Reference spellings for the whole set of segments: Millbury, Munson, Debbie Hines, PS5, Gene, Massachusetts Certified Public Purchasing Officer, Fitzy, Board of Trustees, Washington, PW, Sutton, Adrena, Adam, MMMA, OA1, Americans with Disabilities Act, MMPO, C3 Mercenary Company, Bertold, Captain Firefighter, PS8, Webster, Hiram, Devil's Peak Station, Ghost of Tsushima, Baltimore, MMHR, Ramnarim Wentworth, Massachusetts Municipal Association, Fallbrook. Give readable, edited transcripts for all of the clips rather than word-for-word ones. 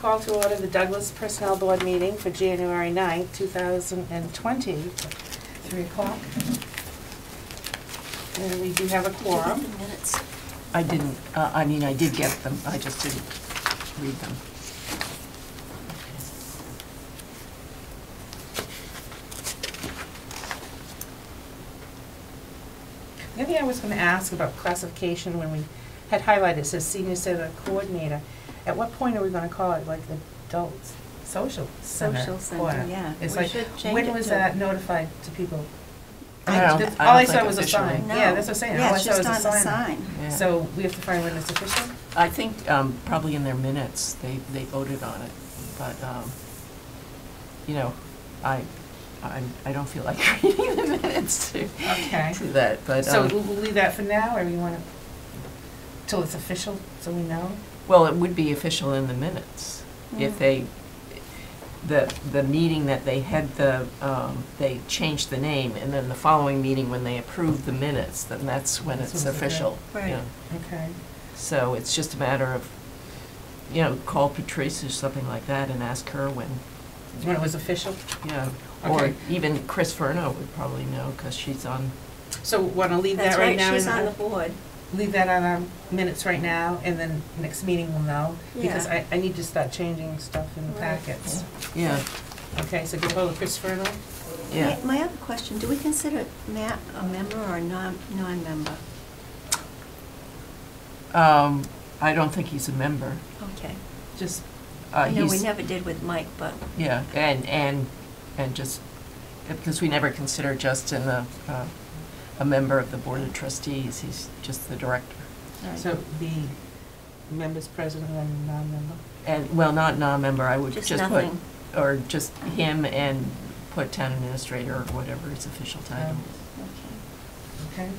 Call to order the Douglas Personnel Board meeting for January 9th, 2020, 3 o'clock. And we do have a quorum. I didn't, I mean, I did get them, I just didn't read them. The other thing I was going to ask about classification when we had highlighted, it says Senior Center Coordinator. At what point are we going to call it like the Adult Social Center? Social Center, yeah. It's like, when was that notified to people? All I saw was a sign. Yeah, that's what I'm saying. All I saw was a sign. So we have to find when it's official? I think probably in their minutes they voted on it. But, you know, I don't feel like reading the minutes to that. But, so we'll leave that for now, or we want to, till it's official, so we know? Well, it would be official in the minutes if they, the meeting that they had the, they changed the name, and then the following meeting when they approved the minutes, then that's when it's official. Right. Yeah. Okay. So it's just a matter of, you know, call Patrice or something like that and ask her when it was official. Yeah. Okay. Or even Chris Furno would probably know because she's on. So want to leave that right now? She's on the board. Leave that on our minutes right now, and then next meeting we'll know, because I need to start changing stuff in the packets. Yeah. Okay, so give over to Chris Furno. Yeah. My other question, do we consider Matt a member or a non-member? I don't think he's a member. Okay. Just, no, we never did with Mike, but. Yeah, and just, because we never consider Justin a member of the Board of Trustees. He's just the director. Right. So the members present and non-member? And, well, not non-member. I would just put, or just him and put town administrator or whatever his official title is. Okay. Okay.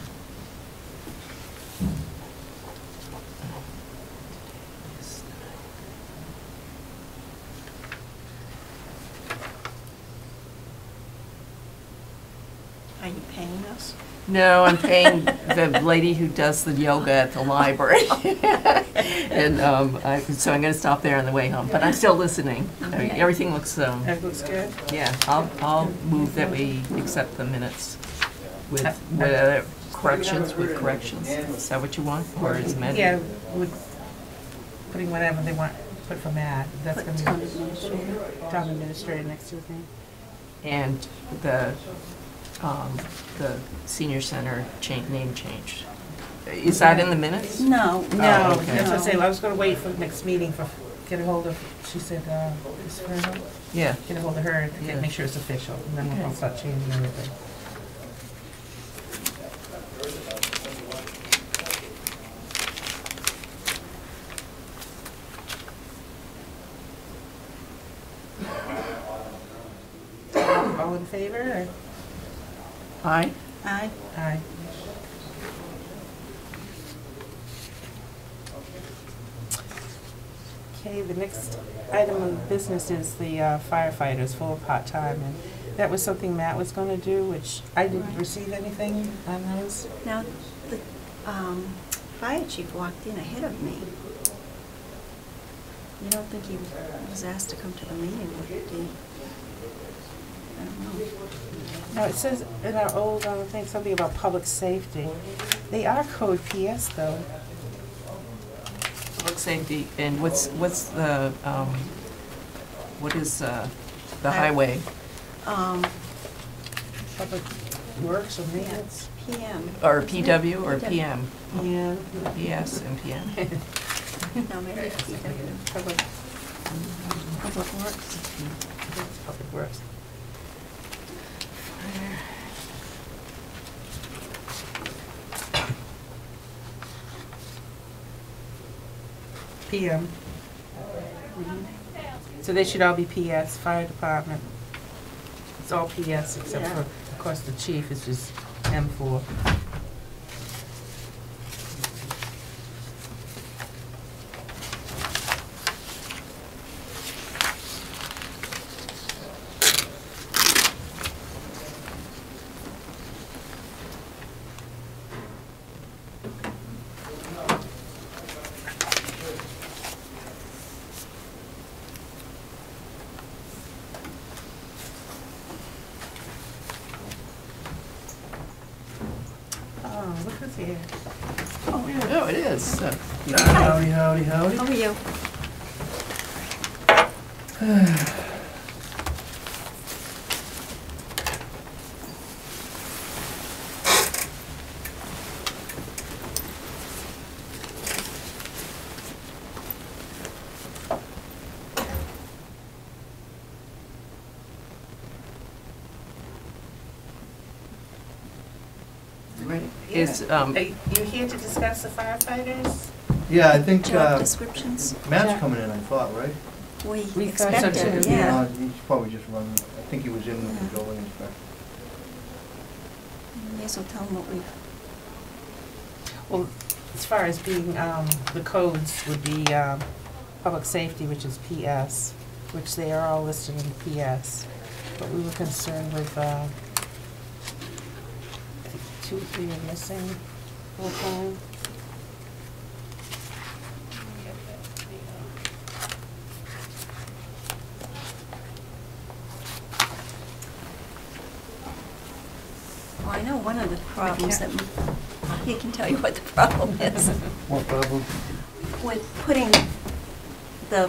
Are you paying us? No, I'm paying the lady who does the yoga at the library. And so I'm going to stop there on the way home. But I'm still listening. Okay. I mean, everything looks, looks good. Yeah, I'll move that we accept the minutes with corrections. With corrections. Is that what you want? Or is Matt? Yeah, with putting whatever they want. Put for Matt. That's going to be town administrator next to his name. And the senior center name change. Is that in the minutes? No, no. Okay. That's what I say. Well, I was going to wait for the next meeting for get a hold of. She said, is her, yeah, get a hold of her and make sure it's official, and then we'll start changing everything. All in favor? Or? Aye. Aye. Aye. Okay, the next item of business is the firefighters full part-time, and that was something Matt was going to do, which I didn't receive anything on those. Now, the fire chief walked in ahead of me. You don't think he was asked to come to the meeting, did he? I don't know. Now it says in our old thing something about public safety. They are code PS though. Public safety, and what's the what is the highway? Public works or maintenance. PM. Or PW or PM. Yeah. PS and PM. No, maybe it's PW. Public works. Public works. PM. So they should all be PS, fire department. It's all PS except for, of course, the chief is just M4. is here. Oh, yeah. Oh, it is. Howdy, howdy, howdy. How are you? Are you here to discuss the firefighters? Yeah, I think descriptions. Matt's coming in, I thought, right? We expected him, yeah. He's probably just running. I think he was in with the building inspector. You may as well tell him what we've... Well, as far as being, the codes would be public safety, which is PS, which they are all listed in the PS. But we were concerned with... we were missing local. Well, I know one of the problems that he can tell you what the problem is. What problem? With putting the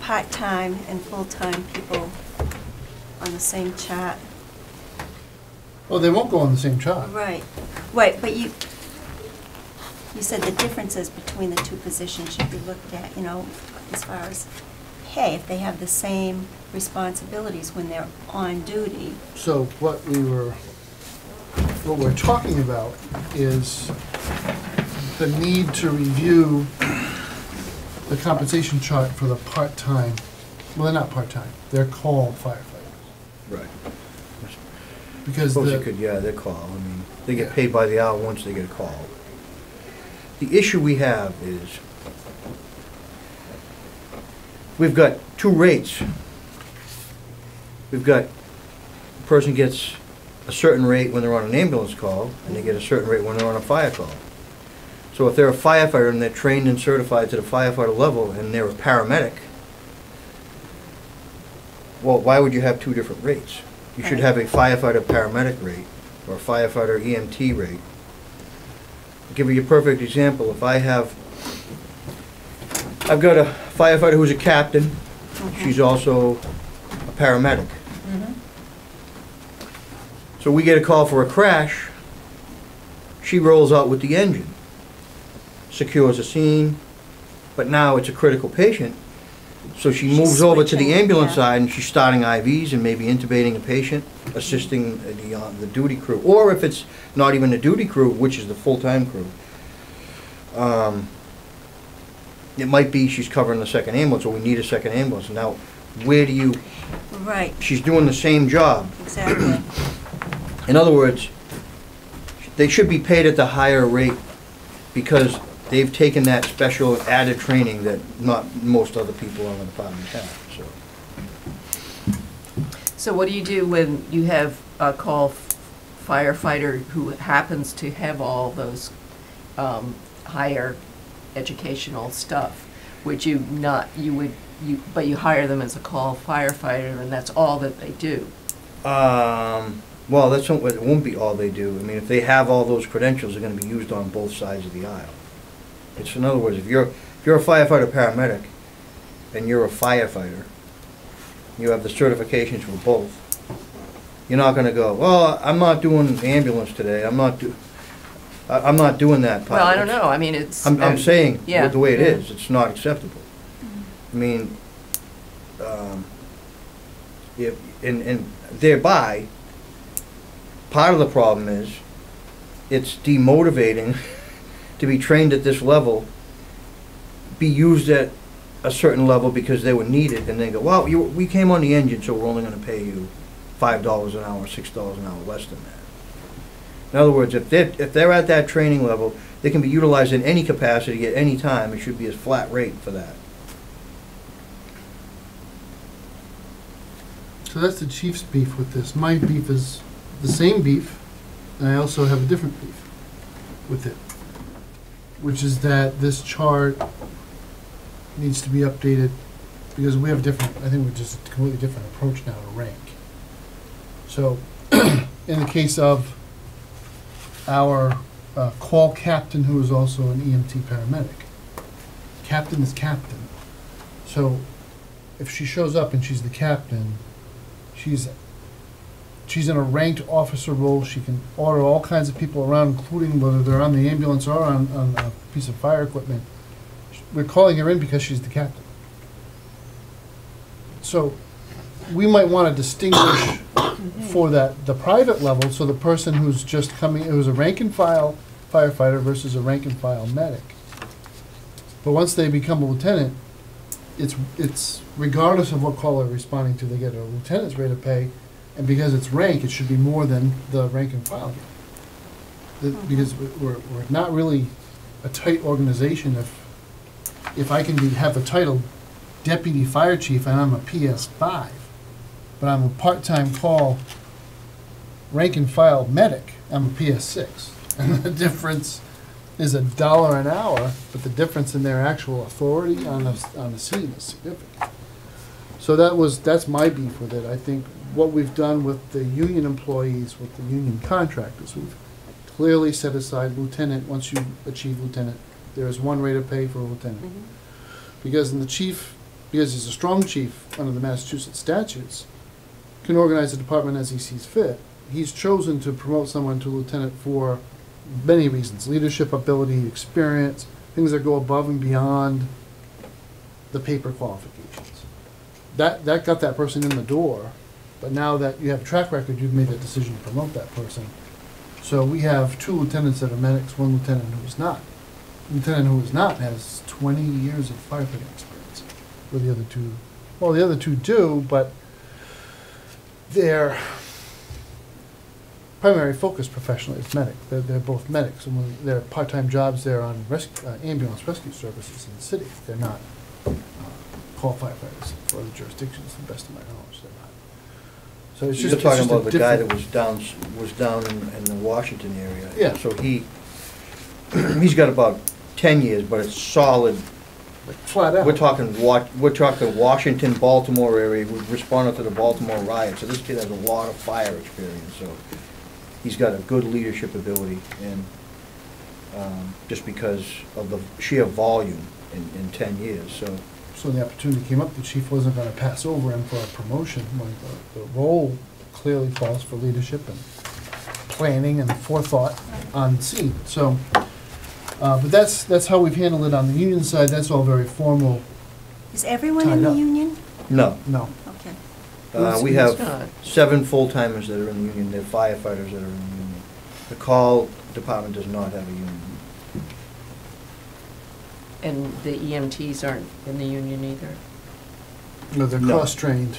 part-time and full-time people on the same chart. Well, they won't go on the same chart. Right. Right, but you said the differences between the two positions should be looked at, you know, as far as pay, if they have the same responsibilities when they're on duty. So what we're talking about is the need to review the compensation chart for the part-time. Well, they're not part-time. They're called firefighters. Right. Because they're called. I mean, they get paid by the hour once they get called. The issue we have is we've got two rates. We've got a person gets a certain rate when they're on an ambulance call, and they get a certain rate when they're on a fire call. So if they're a firefighter and they're trained and certified to the firefighter level and they're a paramedic, well, why would you have two different rates? You should have a firefighter paramedic rate or a firefighter EMT rate. I'll give you a perfect example. If I've got a firefighter who's a captain, she's also a paramedic. So we get a call for a crash, she rolls out with the engine, secures a scene, but now it's a critical patient. So she moves over to the ambulance side, and she's starting IVs and maybe intubating a patient, assisting the duty crew. Or if it's not even the duty crew, which is the full-time crew, it might be she's covering the second ambulance, or we need a second ambulance. Now, where do you... Right. She's doing the same job. Exactly. In other words, they should be paid at the higher rate because they've taken that special added training that not most other people on the department have. So what do you do when you have a call firefighter who happens to have all those higher educational stuff? Would you not? But you hire them as a call firefighter, and that's all that they do. Well, it won't be all they do. I mean, if they have all those credentials, they're going to be used on both sides of the aisle. In other words, if you're a firefighter paramedic and you're a firefighter, you have the certifications for both. You're not going to go, well, I'm not doing ambulance today. I'm not doing that part. Well, I don't know. I mean, it's. I'm saying the way it is, it's not acceptable. I mean, and thereby, part of the problem is it's demotivating. To be trained at this level, be used at a certain level because they were needed, and they go, well, we came on the engine, so we're only going to pay you $5 an hour, $6 an hour less than that. In other words, if they're at that training level, they can be utilized in any capacity at any time. It should be a flat rate for that. So that's the chief's beef with this. My beef is the same beef, and I also have a different beef with it, which is that this chart needs to be updated because we have different, I think we're just a completely different approach now to rank. So in the case of our call captain, who is also an EMT paramedic. Captain is captain. So if she shows up and she's the captain, she's in a ranked officer role. She can order all kinds of people around, including whether they're on the ambulance or on a piece of fire equipment. We're calling her in because she's the captain. So we might want to distinguish for that the private level, so the person who's just coming, who's a rank and file firefighter versus a rank and file medic. But once they become a lieutenant, it's regardless of what call they're responding to, they get a lieutenant's rate of pay, and because it's rank, it should be more than the rank and file. Because we're not really a tight organization. If I can have the title Deputy Fire Chief and I'm a PS5, but I'm a part-time call rank and file medic, I'm a PS6. And the difference is $1 an hour, but the difference in their actual authority on the scene is significant. So that's my beef with it. I think what we've done with the union employees, with the union contractors, we've clearly set aside lieutenant. Once you achieve lieutenant, there is one rate of pay for a lieutenant. Because in the chief, because he's a strong chief under the Massachusetts statutes, can organize the department as he sees fit. He's chosen to promote someone to lieutenant for many reasons: leadership ability, experience, things that go above and beyond the paper qualifications. That got that person in the door, but now that you have a track record, you've made that decision to promote that person. So we have 2 lieutenants that are medics, 1 lieutenant who is not. Lieutenant who is not has 20 years of firefighting experience, where the other 2, well, the other 2 do, but their primary focus professionally is medic. They're both medics, and when their part-time jobs, they're on rescue, ambulance rescue services in the city. They're not call firefighters for other jurisdictions, to the best of my knowledge, they're not. So it's just, you're talking about the guy that was down in the Washington area. Yeah. So he's got about 10 years, but it's solid. Flat out. We're talking Washington, Baltimore area. We responded to the Baltimore riot, so this kid has a lot of fire experience. So he's got a good leadership ability, and just because of the sheer volume in 10 years. So the opportunity came up. The chief wasn't going to pass over him for a promotion. The role clearly calls for leadership and planning and forethought on scene. So. But that's how we've handled it on the union side. That's all very formal. Is everyone in the union? No. No. Okay. We have 7 full-timers that are in the union. There are firefighters that are in the union. The call department does not have a union. And the EMTs aren't in the union either? No, they're cross-trained.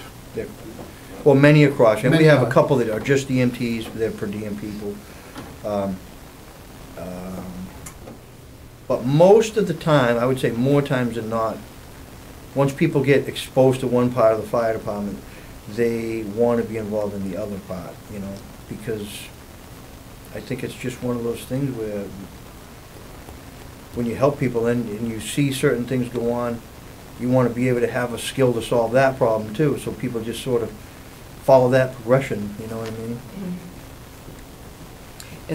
Well, many are cross-trained. We have a couple that are just EMTs. They're per diem people. But most of the time, I would say more times than not, once people get exposed to one part of the fire department, they want to be involved in the other part, you know, because I think it's just one of those things where when you help people and you see certain things go on, you want to be able to have a skill to solve that problem too, so people just sort of follow that progression, you know what I mean?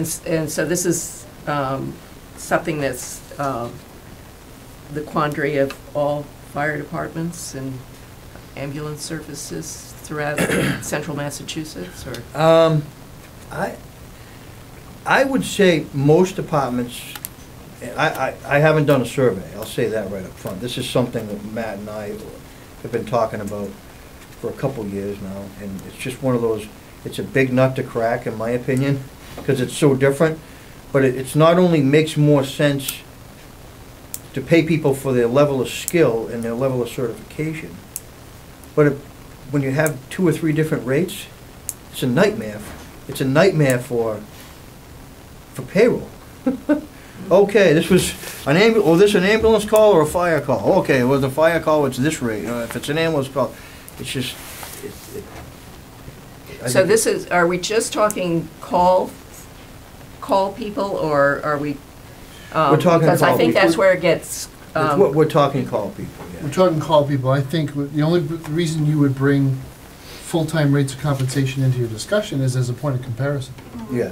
Mm-hmm. And so this is... something that's the quandary of all fire departments and ambulance services throughout central Massachusetts, or I would say most departments. I haven't done a survey. I'll say that right up front. This is something that Matt and I have been talking about for a couple years now, and it's just one of those. It's a big nut to crack, in my opinion, because it's so different. But it's not only makes more sense to pay people for their level of skill and their level of certification, but when you have 2 or 3 different rates, it's a nightmare. It's a nightmare for payroll. Okay, this was an ambulance. This an ambulance call or a fire call? Okay, well, the fire call, it's this rate. If it's an ambulance call, it's just. So this is. Are we just talking call? Call people, or are we? We're talking because call I think people. That's where it gets. We're talking call people. Yeah. We're talking call people. I think the only reason you would bring full-time rates of compensation into your discussion is as a point of comparison. Mm-hmm. Yeah.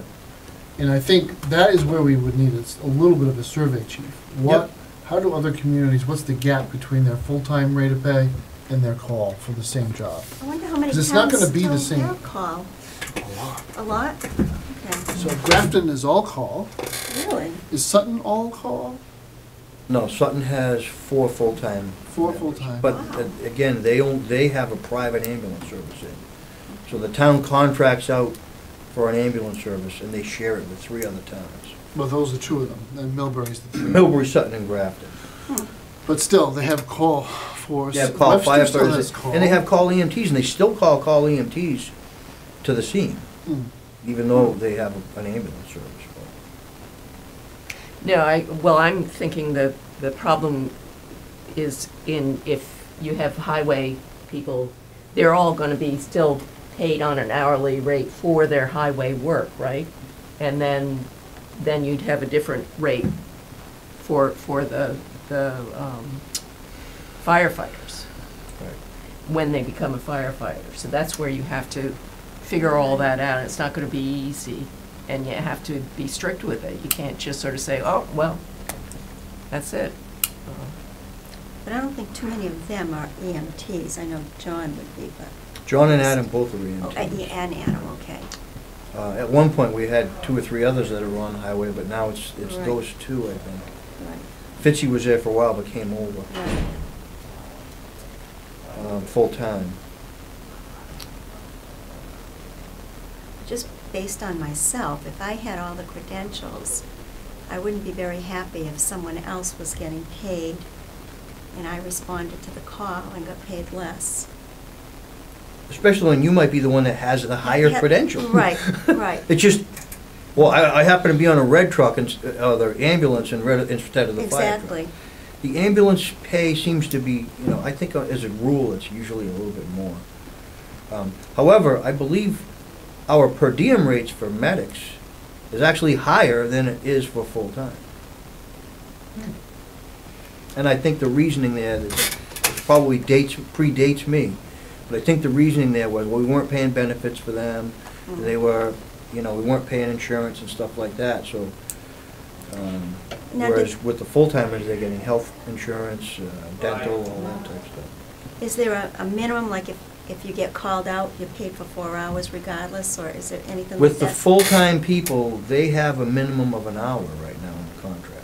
And I think that is where we would need a little bit of a survey, Chief. What? Yep. How do other communities, what's the gap between their full-time rate of pay and their call for the same job? I wonder how many times it's not going to be the same. Call. A lot. A lot? Okay. So Grafton is all call. Really? Is Sutton all call? No, Sutton has four full-time. Four full-time. But wow. Again, they have a private ambulance service in. So the town contracts out for an ambulance service, and they share it with three other towns. Well, those are two of them, and Millbury's the three. Millbury, Sutton, and Grafton. Hmm. But still, they have call force. They have call firefighters, and they have call EMTs, and they still call EMTs to the scene, even though they have an ambulance service. No, well, I'm thinking the problem is in if you have highway people, they're all going to be still paid on an hourly rate for their highway work, right? And then you'd have a different rate for the firefighters when they become a firefighter. So that's where you have to figure all that out. It's not going to be easy, and you have to be strict with it. You can't just sort of say, oh, well, that's it. But I don't think too many of them are EMTs. I know John would be, but... John and Adam both are EMTs. Oh, and Adam, okay. At one point we had two or three others that are on the highway, but now it's right. Those two, I think. Right. Fitzy was there for a while but came over full-time. Just based on myself, if I had all the credentials, I wouldn't be very happy if someone else was getting paid and I responded to the call and got paid less. Especially when you might be the one that has the higher credential. Right, right. It's just, well, I happen to be on a red truck, the ambulance in red instead of the fire truck. The ambulance pay seems to be, you know, I think as a rule it's usually a little bit more. However, I believe our per diem rates for medics is actually higher than it is for full-time. And I think the reasoning there is probably predates me. But I think the reasoning there was, well, we weren't paying benefits for them. They were, you know, we weren't paying insurance and stuff like that. So, whereas with the full-timers, they're getting health insurance, dental, all that type of stuff. Is there a minimum, like if you get called out, you're paid for 4 hours regardless, or is there anything with like that? With the full-time people, they have a minimum of an hour right now in the contract.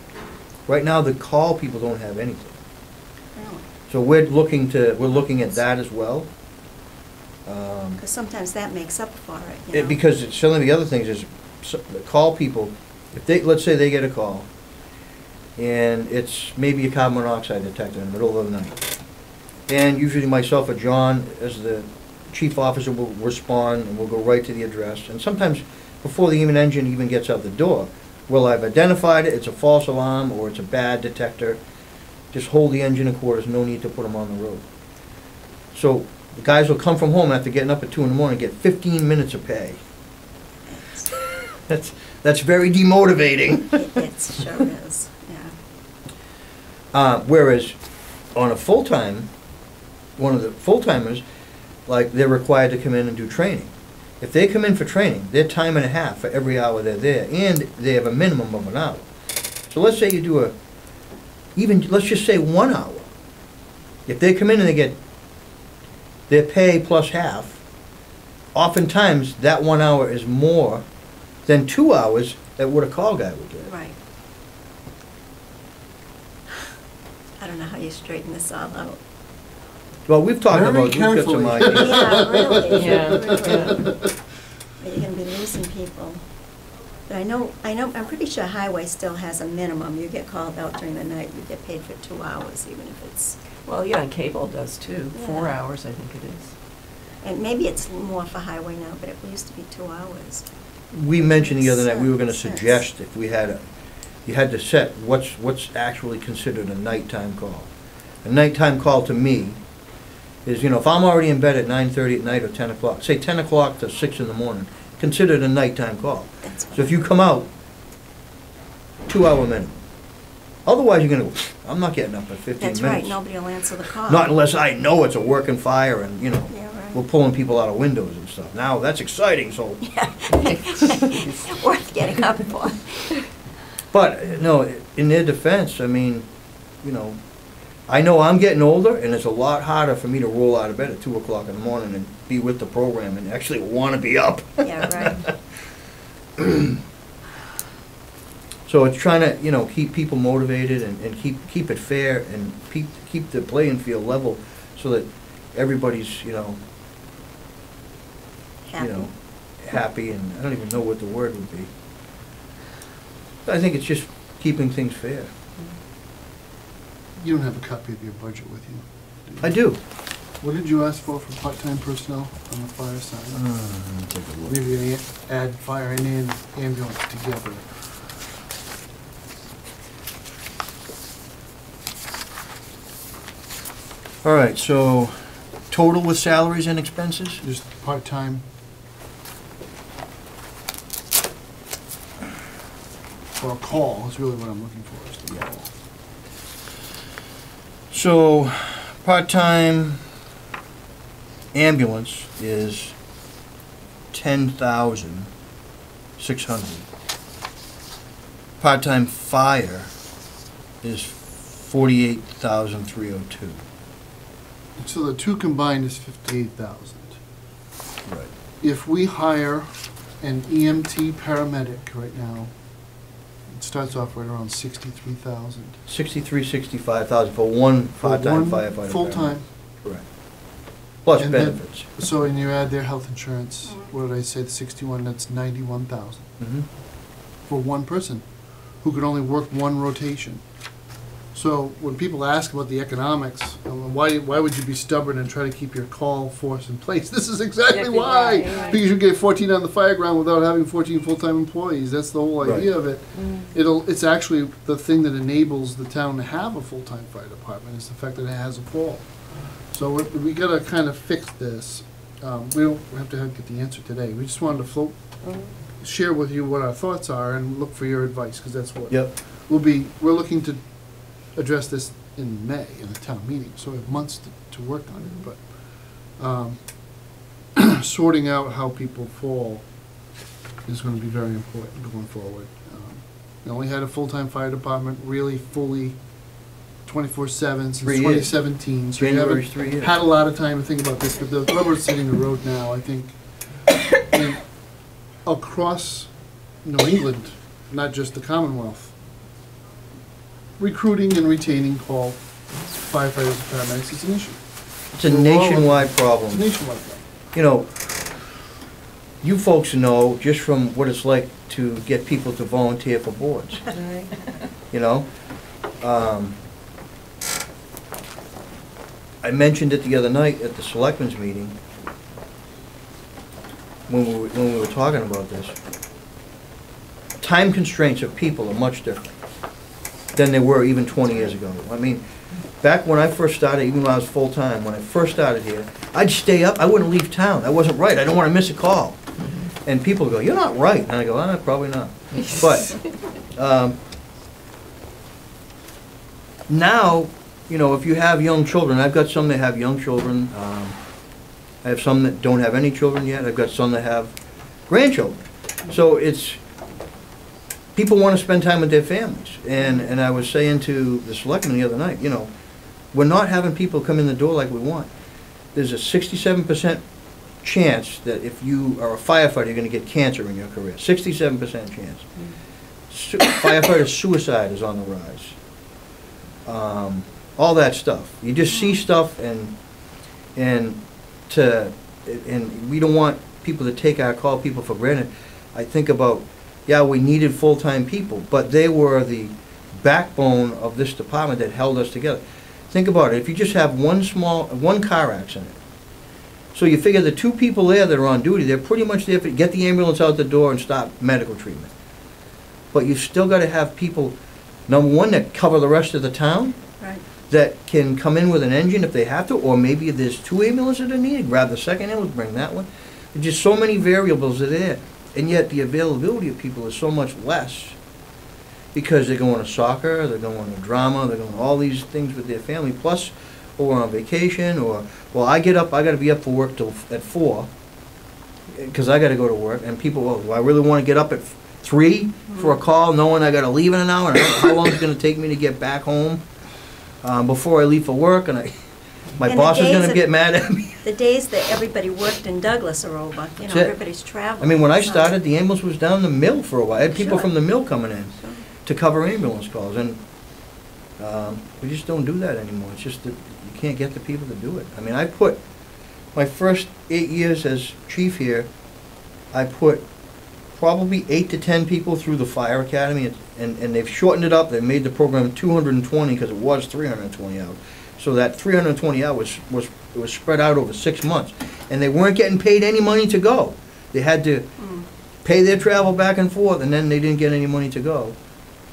Right now, the call people don't have anything. Really? So we're looking at that as well. Because sometimes that makes up for it, you know? Because some of the other things is the call people, if they, let's say they get a call and it's maybe a carbon monoxide detector in the middle of the night, and usually myself or John as the chief officer will respond and we'll go right to the address, and sometimes before the human engine even gets out the door, well, I've identified it, it's a false alarm or it's a bad detector, just hold the engine in quarters, no need to put them on the road. So the guys will come from home after getting up at 2 in the morning and get 15 minutes of pay. That's very demotivating. It sure is, yeah. Whereas on a full-time, one of the full-timers, like they're required to come in and do training. If they come in for training, they're time and a half for every hour they're there, and they have a minimum of an hour. So let's say you do let's just say 1 hour. If they come in and they get their pay plus half, oftentimes that 1 hour is more than 2 hours that what a call guy would get. Right. I don't know how you straighten this all out. Well, we've talked about it. Yeah, really. Yeah. Really. But you're going to be losing people. But I'm pretty sure highway still has a minimum. You get called out during the night, you get paid for 2 hours, even if it's... Well, yeah, and cable does too. Yeah. 4 hours, I think it is. And maybe it's more for highway now, but it used to be 2 hours. We mentioned the other night we were going to suggest if we had you had to set what's actually considered a nighttime call. A nighttime call to me is, you know, if I'm already in bed at 9:30 at night or 10 o'clock, say 10 o'clock to 6 in the morning, considered a nighttime call. That's so if you come out, 2 hour minimum. Otherwise, you're going to go, I'm not getting up at 15 minutes. That's right, nobody will answer the call. Not unless I know it's a working fire and, you know. Yeah, right. We're pulling people out of windows and stuff. Now, that's exciting, so. Yeah. It's worth getting up for. But, no, in their defense, I mean, you know I'm getting older, and it's a lot harder for me to roll out of bed at 2 o'clock in the morning and be with the program and actually want to be up. Yeah, right. So it's trying to, you know, keep people motivated and keep it fair and keep the playing field level so that everybody's, you know, happy and I don't even know what the word would be. But I think it's just keeping things fair. You don't have a copy of your budget with you, do you? I do. What did you ask for part-time personnel on the fire side? Take a look. Maybe you add fire and ambulance together. All right, so total with salaries and expenses? Just part-time. Or a call is really what I'm looking for, is the call. So part-time ambulance is $10,600. Part-time fire is $48,302. So the two combined is $58,000. Right. If we hire an EMT paramedic right now, it starts off right around $63,000. $65,000 for one part-time firefighter. Full-time. Correct. Plus and benefits. Then, so when you add their health insurance, what did I say? The 61. That's $91,000 for one person who could only work one rotation. So when people ask about the economics, why would you be stubborn and try to keep your call force in place? This is exactly why. Right. Because you get 14 on the fire ground without having 14 full-time employees. That's the whole idea of it. It's actually the thing that enables the town to have a full-time fire department is the fact that it has a call. So we got to kind of fix this. We don't have to get the answer today. We just wanted to float, share with you what our thoughts are and look for your advice because that's what we're looking to address this in May in the town meeting, so we have months to work on it, but sorting out how people fall is going to be very important going forward. We only had a full-time fire department really fully 24/7 since 2017, so we haven't had a lot of time to think about this, but the rubber's hitting the road now, I think. And across New England, not just the Commonwealth, recruiting and retaining call firefighters and paramedics is an issue. It's a nationwide problem. It's a nationwide problem. You know, you folks know just from what it's like to get people to volunteer for boards. You know, I mentioned it the other night at the selectmen's meeting when we were talking about this. Time constraints of people are much different than they were even 20 years ago. I mean, back when I first started, even when I was full-time, when I first started here, I'd stay up, I wouldn't leave town. That wasn't right, I don't want to miss a call. And people go, you're not right. And I go, oh, probably not. But now, you know, if you have young children, I've got some that have young children. I have some that don't have any children yet. I've got some that have grandchildren. So it's, people want to spend time with their families, and I was saying to the selectmen the other night, you know, we're not having people come in the door like we want. There's a 67% chance that if you are a firefighter, you're going to get cancer in your career. 67% chance. Firefighter suicide is on the rise. All that stuff. You just see stuff, and we don't want people to take our call people for granted. I think about. Yeah, we needed full-time people, but they were the backbone of this department that held us together. Think about it. If you just have one car accident, so you figure the two people there that are on duty, they're pretty much there to get the ambulance out the door and stop medical treatment. But you've still got to have people, number one, that cover the rest of the town, that can come in with an engine if they have to, or maybe if there's two ambulances that are needed, grab the second ambulance, bring that one. There's just so many variables are there. And yet the availability of people is so much less because they're going to soccer, they're going to drama, they're going to all these things with their family, plus or on vacation, or, well, I get up, I got to be up for work till at 4 because I got to go to work, and people, oh, do I really want to get up at 3 for a call knowing I got to leave in an hour, and how long it's going to take me to get back home before I leave for work, and my boss is going to get mad at me. The days that everybody worked in Douglas are over. You know, everybody's traveling. I mean, when I started, the ambulance was down the mill for a while. I had people from the mill coming in to cover ambulance calls, and we just don't do that anymore. It's just that you can't get the people to do it. I mean, I put my first 8 years as chief here, I put probably 8 to 10 people through the fire academy, and they've shortened it up. They made the program 220 because it was 320 hours. So that 320 hours was spread out over 6 months, and they weren't getting paid any money to go. They had to pay their travel back and forth, and then they didn't get any money to go.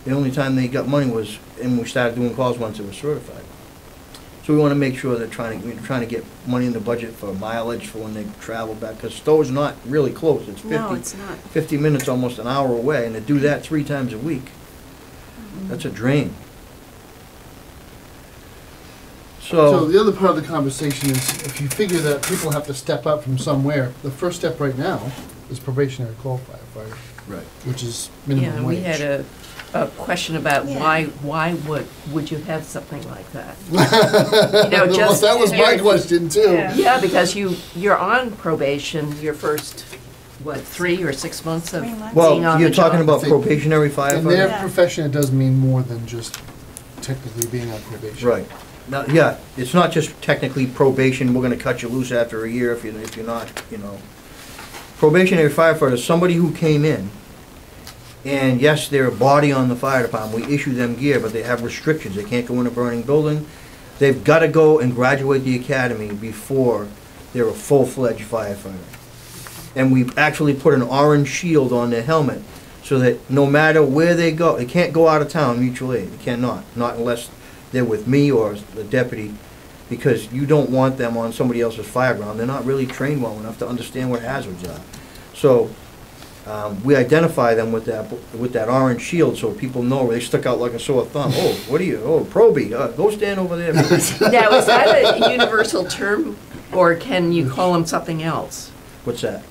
The only time they got money was, and we started doing calls once it was certified. So we want to make sure that we're trying to get money in the budget for mileage for when they travel back, because Stowe's not really close. It's 50, no, it's not. 50 minutes, almost an hour away, and to do that 3 times a week, that's a drain. So the other part of the conversation is, if you figure that people have to step up from somewhere, the first step right now is probationary call firefighter, right? Which is minimum wage. Yeah, we had a question about why would you have something like that? You know, just, that was my question too. Yeah, because you're on probation your first, what, 3 or 6 months of being on the job. Well, you're talking about probationary firefighter. In their profession, it does mean more than just technically being on probation. Right. Now, yeah, it's not just technically probation. We're going to cut you loose after a year if you're not, you know. Probationary firefighter is somebody who came in, and yes, they're a body on the fire department. We issue them gear, but they have restrictions. They can't go in a burning building. They've got to go and graduate the academy before they're a full-fledged firefighter. And we've actually put an orange shield on their helmet so that no matter where they go, they can't go out of town mutual aid. They cannot, not unless they're with me or the deputy, because you don't want them on somebody else's fire ground. They're not really trained well enough to understand what hazards are. So we identify them with that orange shield, so people know they stuck out like a sore thumb. Oh, what are you? Oh, probie. Go stand over there. Now, is that a universal term, or can you call them something else? What's that?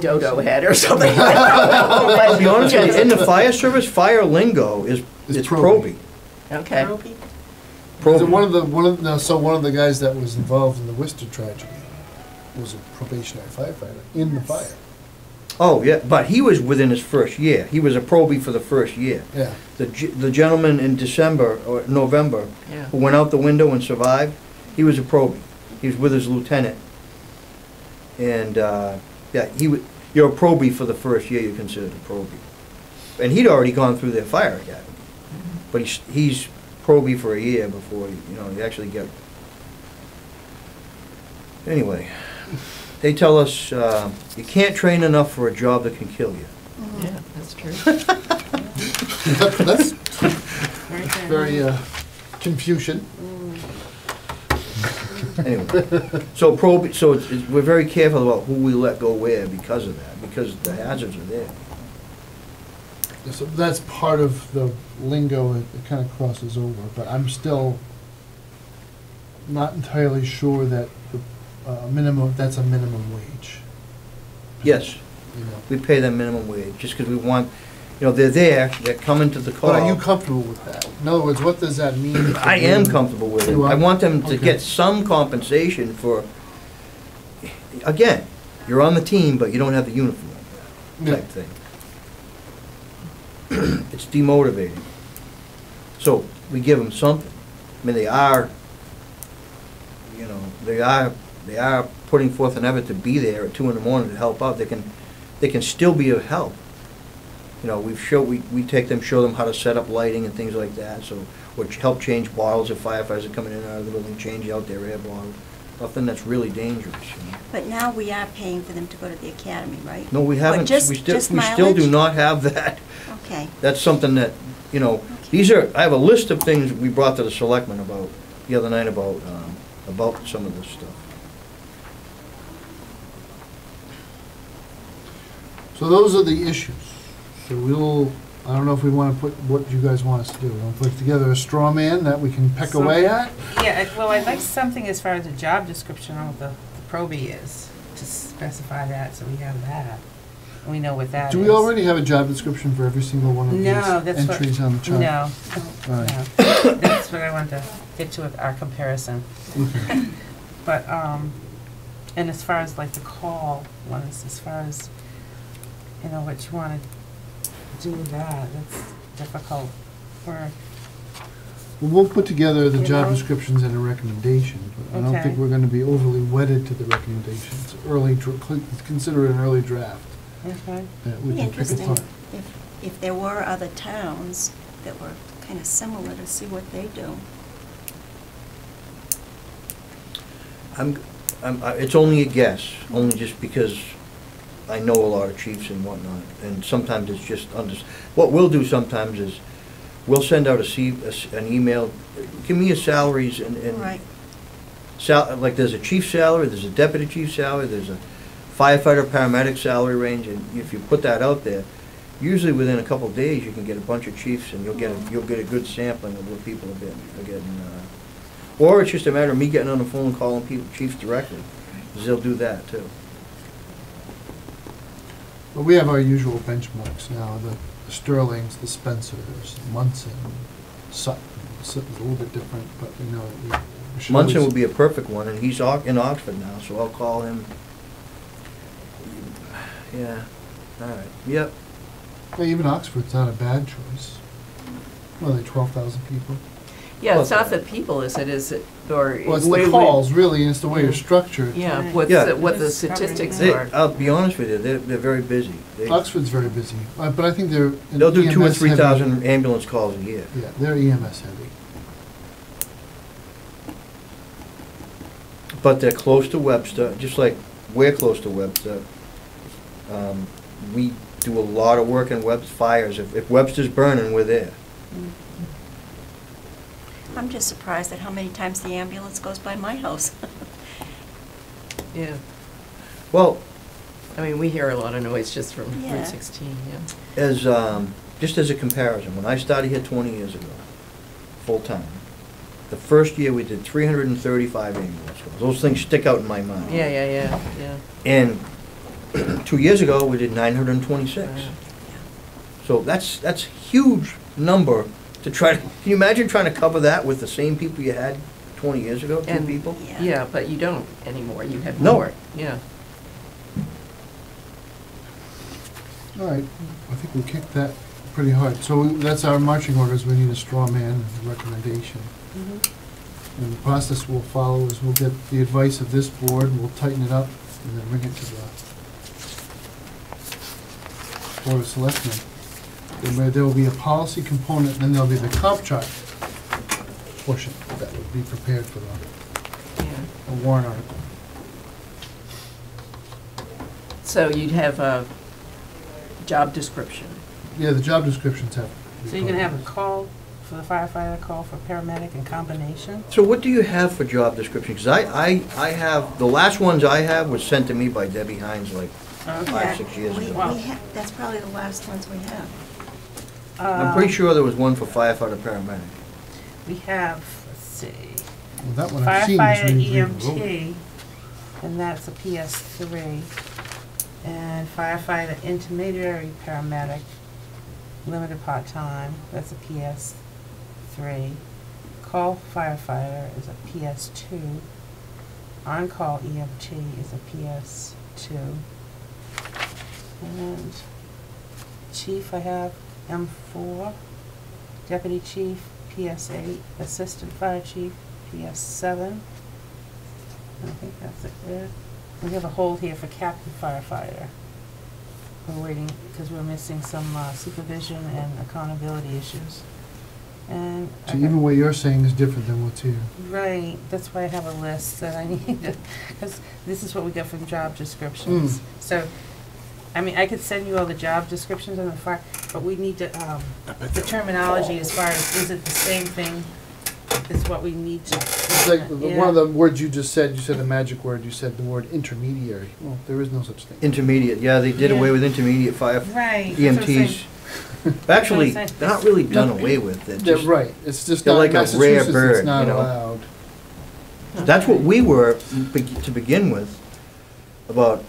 Dodo head or something. I'll be honest with you, in the fire service, fire lingo is probie. Okay. So one of the guys that was involved in the Worcester tragedy was a probationary firefighter in the fire. Oh yeah, but he was within his first year. He was a probie for the first year. Yeah. The gentleman in December or November who went out the window and survived, he was a probie. He was with his lieutenant. And you're a probie for the first year. You're considered a probie, and he'd already gone through their fire academy. But he's probie for a year before you actually get. Anyway, they tell us you can't train enough for a job that can kill you. Oh. Yeah, that's true. That's very Confucian. Anyway, so we're very careful about who we let go where because of that, because the hazards are there. So that's part of the lingo, it kind of crosses over, but I'm still not entirely sure that that's a minimum wage. Yes, we pay them minimum wage just because we want, they're coming to the call. But are you comfortable with that? In other words, what does that mean? I am comfortable with it. I want them to get some compensation for, again, you're on the team, but you don't have the uniform type thing. It's demotivating. So we give them something. I mean, they are putting forth an effort to be there at 2 in the morning to help out. They can still be of help. We show them how to set up lighting and things like that. So which help change bottles if firefighters are coming in and out of the building, change out their air bottles. Nothing that's really dangerous. But now we are paying for them to go to the academy, right? No, we haven't. We still do not have that. Okay. That's something that, I have a list of things we brought to the selectmen about the other night about some of this stuff. So those are the issues. So we'll I don't know if we want to put what you guys want us to do. We want to put together a straw man that we can peck away at? Yeah, well, I'd like something as far as the job description on what the probie is, to specify that so we have that. We know what that is. Do we already have a job description for every single one of these entries on the chart? No, no. That's what I want to get to with our comparison. Okay. But, and as far as like the call ones, as far as, you know, what you want to do with that, that's difficult. Or we'll put together the job descriptions and a recommendation, but I don't think we're going to be overly wedded to the recommendations. Early, consider it an early draft. Okay. That would be interesting if there were other towns that were kind of similar, to see what they do. It's only a guess, only just because I know a lot of chiefs and whatnot, and sometimes it's just what we'll do sometimes is we'll send out an email, give me your salaries, and like there's a chief salary, there's a deputy chief salary, there's a firefighter paramedic salary range, and if you put that out there, usually within a couple of days you can get a bunch of chiefs, and you'll get a good sampling of what people are getting. Or it's just a matter of me getting on the phone and calling people chiefs directly, because they'll do that too. Well, we have our usual benchmarks now: the Sterlings, the Spencers, Munson, Sutton. Sutton's a little bit different, but you know, we should. Munson would be a perfect one, and he's in Oxford now, so I'll call him. Yeah. All right. Yep. Yeah, even Oxford's not a bad choice. Well, they 12,000 people. Yeah, it's not the people, is it? Or well, it's the calls, really, and it's the way you're structured. Yeah, what the statistics are. I'll be honest with you, they're very busy. Oxford's very busy, but I think they'll do 2,000 or 3,000 ambulance calls a year. Yeah, they're EMS heavy. But they're close to Webster, just like we're close to Webster. We do a lot of work in Webster fires. If Webster's burning, we're there. Mm. I'm just surprised at how many times the ambulance goes by my house. Yeah. Well, I mean, we hear a lot of noise just from Route 16. Yeah. Just as a comparison, when I started here 20 years ago, full time, the first year we did 335 ambulance calls. Those things stick out in my mind. Yeah. And 2 years ago we did 926. Wow. Yeah. So that's a huge number. To try to, can you imagine trying to cover that with the same people you had 20 years ago, two people? Yeah. Yeah, but you don't anymore. You have more. Yeah. All right. I think we kicked that pretty hard. So that's our marching orders. We need a straw man recommendation. Mm-hmm. And the process we'll follow is we'll get the advice of this board, and we'll tighten it up, and then bring it to the Board of Selectmen. There will be a policy component, and then there will be the comp chart portion that will be prepared for the warrant article. So you'd have a job description. Yeah, the job descriptions have. So you're going to have a call for the firefighter, call for paramedic, and combination. So what do you have for job descriptions? Because I have the last ones I have was sent to me by Debbie Hines like 5, 6 years ago. That's probably the last ones we have. I'm pretty sure there was one for firefighter paramedic. We have, let's see, well, that one firefighter EMT, and that's a PS3, and firefighter intermediary paramedic, limited part time, that's a PS3, call firefighter is a PS2, on call EMT is a PS2, and chief I have M4, deputy chief, PS8, assistant fire chief, PS7. I think that's it there. We have a hold here for captain firefighter. We're waiting because we're missing some supervision and accountability issues. And so even what you're saying is different than what's here. Right. That's why I have a list that I need, because this is what we get from job descriptions. Mm. So. I mean, I could send you all the job descriptions on the fire, but we need to, the terminology as far as, is it the same thing as what we need to. It's like one of the words you just said, you said a magic word, you said the word intermediary. Well, there is no such thing. Intermediate, yeah, they did away with intermediate EMTs. Actually, not really done away with. Just, right. It's just not, like a rare bird. It's not allowed. That's what we were to begin with about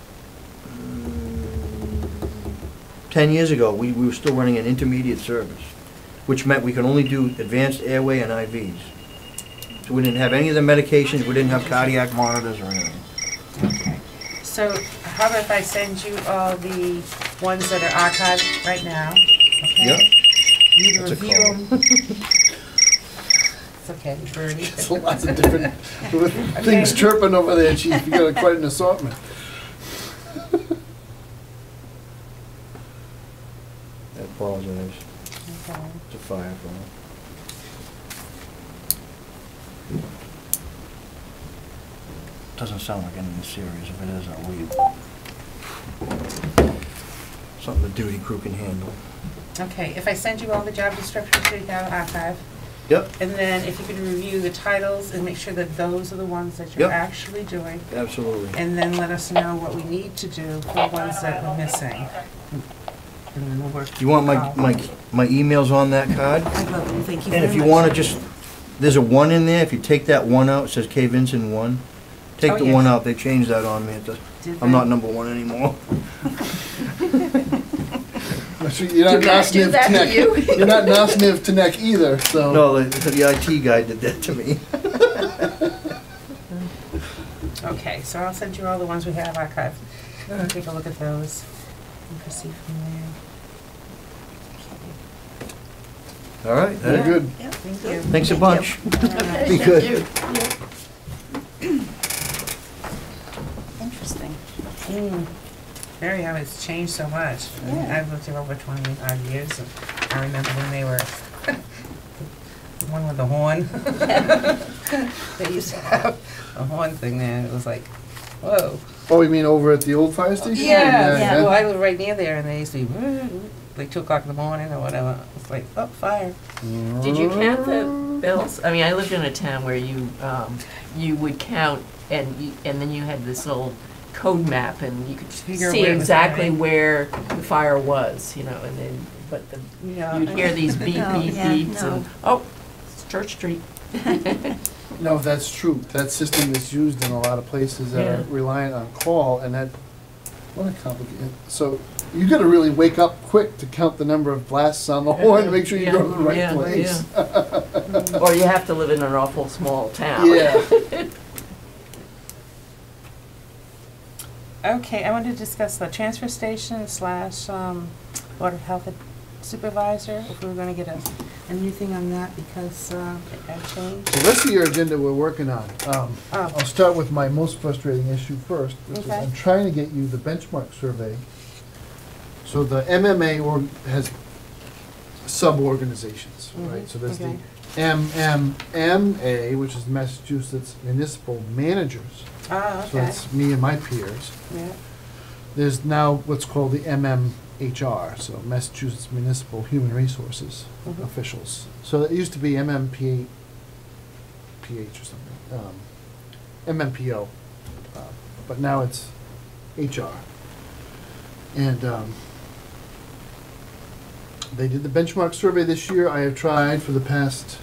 10 years ago. We were still running an intermediate service, which meant we could only do advanced airway and IVs. So we didn't have any of the medications. We didn't have cardiac monitors or anything. Okay. So how about if I send you all the ones that are archived right now? Okay. Yep. You review them. It's okay, Birdie. It's lots of different things chirping over there, Chief. You got quite an assortment. I apologize. Okay. It's a fireball. Doesn't sound like any of the series. If it is, I'll leave. Something the duty crew can handle. Okay, if I send you all the job descriptions to our archive, yep. And then if you can review the titles and make sure that those are the ones that you're yep. actually doing. Absolutely. And then let us know what we need to do for the ones that we're missing. And then we'll work. You want my emails on that card? I love them. Thank you. And if you want to just, there's a 1 in there. If you take that 1 out, it says K. Vincent 1. Take the 1 out. They changed that on me. I'm not #1 anymore. You're not Nasniv Tanek. You're not Nasniv Tanek either. So no, the IT guy did that to me. Okay, so I'll send you all the ones we have archived. We'll take a look at those. You can see from there. All right, very good. Yeah, thank you. Thanks a bunch. Be good. Thank you. Interesting. Mm. Very how it's changed so much. Yeah. I mean, I've lived here over 25 years, and I remember when they were the one with the horn. They used to have a horn thing there. It was like, whoa. Oh, you mean over at the old fire station? Yeah. Yeah. Well, I live right near there, and they used to be like 2 o'clock in the morning or whatever. It's like, oh, fire. Did you count the bills? I mean, I lived in a town where you would count. And then you had this little code map, and you could see exactly where the fire was, you know. And then, but the you'd hear these beep beep beeps, and oh, it's Church Street. No, that's true. That system is used in a lot of places that are reliant on call, and that what a complicated. So you got to really wake up quick to count the number of blasts on the horn to make sure you go to the right place. Yeah. Or you have to live in an awful small town. Yeah. Okay, I want to discuss the transfer station / Board of Health Supervisor, if we were going to get a new thing on that, because it got changed. So let's see your agenda we're working on. I'll start with my most frustrating issue first, which is I'm trying to get you the benchmark survey. So the MMA has sub-organizations, right? So there's the MMMA, which is Massachusetts Municipal Managers. Ah, okay. So that's me and my peers. Yeah. There's now what's called the MMHR, so Massachusetts Municipal Human Resources Officials. So it used to be MMPH or something, MMPO, but now it's HR. And they did the benchmark survey this year. I have tried for the past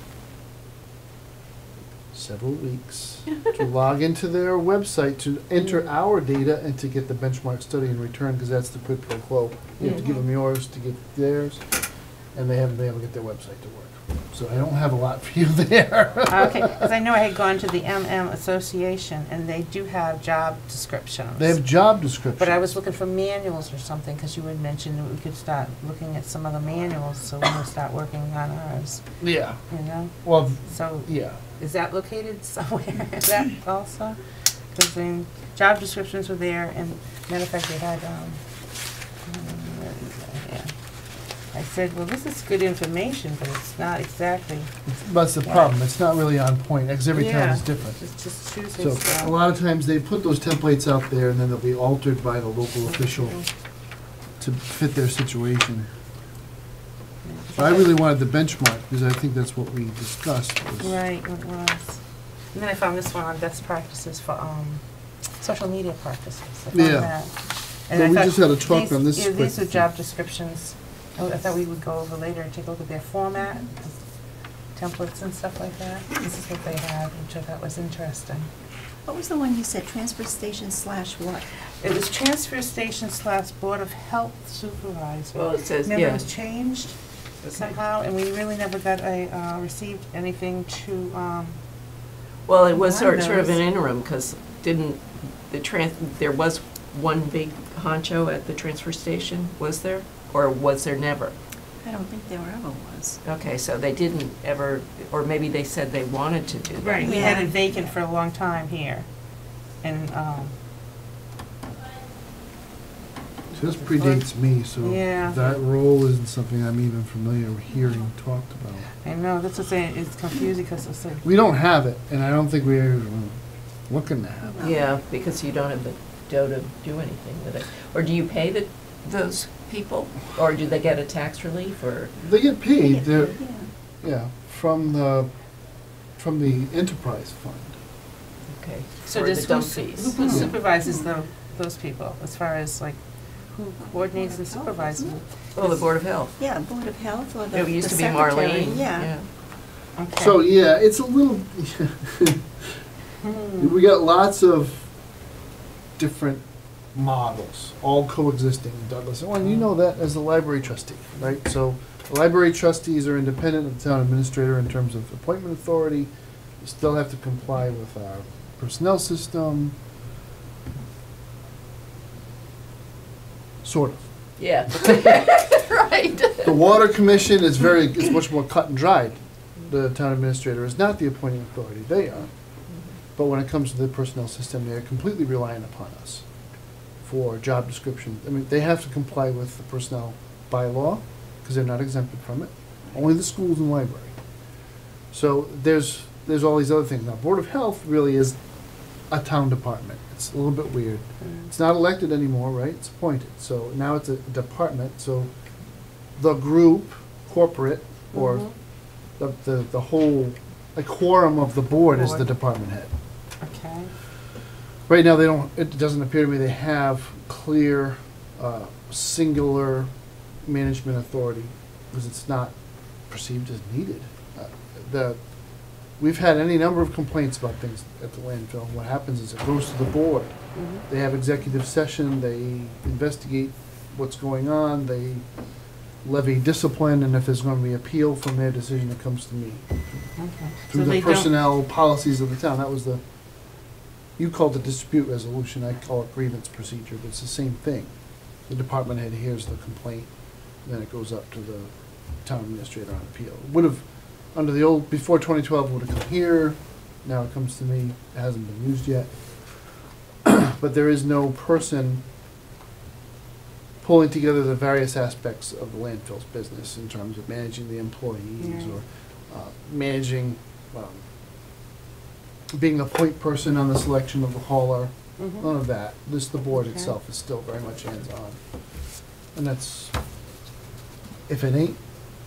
several weeks to log into their website to enter our data and to get the benchmark study in return, because that's the quid pro quo. You have to give them yours to get theirs, and they haven't been able to get their website to work. So I don't have a lot for you there. Okay, because I know I had gone to the MM Association, and they do have job descriptions. They have job descriptions. But I was looking for manuals or something, because you had mentioned that we could start looking at some of the manuals, so we would start working on ours. Yeah. You know? Well, so yeah. Is that located somewhere? Is that also? Because then job descriptions were there, and matter of fact, they had, I said, well, this is good information, but it's not exactly. That's the problem. It's not really on point, because every town is different. It's just choosing stuff. A lot of times they put those templates out there, and then they'll be altered by the local official to fit their situation. But I really wanted the benchmark, because I think that's what we discussed. Right, it was. And then I found this one on best practices for social media practices. I found that. And so we just had a talk on this. These are job descriptions. I thought we would go over later and take a look at their format, templates and stuff like that. This is what they had, which I thought was interesting. What was the one you said, transfer station slash what? It was transfer station slash board of health supervisor. Well, it says, remember, yeah. It was changed somehow, and we really never got a, received anything to, well, it was sort of an interim, because didn't, there was one big honcho at the transfer station, was there? Or was there never? I don't think there ever was. Okay, so they didn't ever, or maybe they said they wanted to do that. Right, we had it vacant for a long time here. And, this predates me, so that role isn't something I'm even familiar with hearing talked about. I know, that's what I'm saying, it's confusing because it's like... We don't have it, and I don't think we're looking to have it. Yeah, because you don't have the dough to do anything with it. Or do you pay the, those people? Or do they get a tax relief? Or they get paid, from the enterprise fund. Okay, so just who supervises those people, as far as like, who coordinates and supervises? Well, the Board of Health. Yeah, Board of Health or the Secretary. It used to be Marlene. Yeah. Okay. So, yeah, it's a little... We got lots of different models, all coexisting in Douglas. And you know that as the library trustee, right? So, the library trustees are independent of the town administrator in terms of appointment authority. You still have to comply with our personnel system. Sort of. Yeah. Right. The Water Commission is is much more cut and dried. The town administrator is not the appointing authority. They are. But when it comes to the personnel system, they are completely reliant upon us for job description. I mean, they have to comply with the personnel bylaw because they're not exempted from it. Only the schools and library. So there's all these other things. Now, Board of Health really is a town department. It's a little bit weird. It's not elected anymore, right? It's appointed. So now it's a department. So the group, corporate, or the whole, like, quorum of the board is the department head. Okay. Right now, they don't. It doesn't appear to me they have clear, singular management authority because it's not perceived as needed. We've had any number of complaints about things at the landfill. What happens is it goes to the board. They have executive session. They investigate what's going on. They levy discipline, and if there's going to be appeal from their decision, it comes to me. Okay. Through the personnel policies of the town. That was the, you called it dispute resolution. I call it grievance procedure, but it's the same thing. The department head hears the complaint, and then it goes up to the town administrator on appeal. Would have, under the old, before 2012, would have come here. Now it comes to me. It hasn't been used yet. But there is no person pulling together the various aspects of the landfill's business in terms of managing the employees or managing, being the point person on the selection of the hauler. None of that. This, the board itself is still very much hands-on. And that's, if it ain't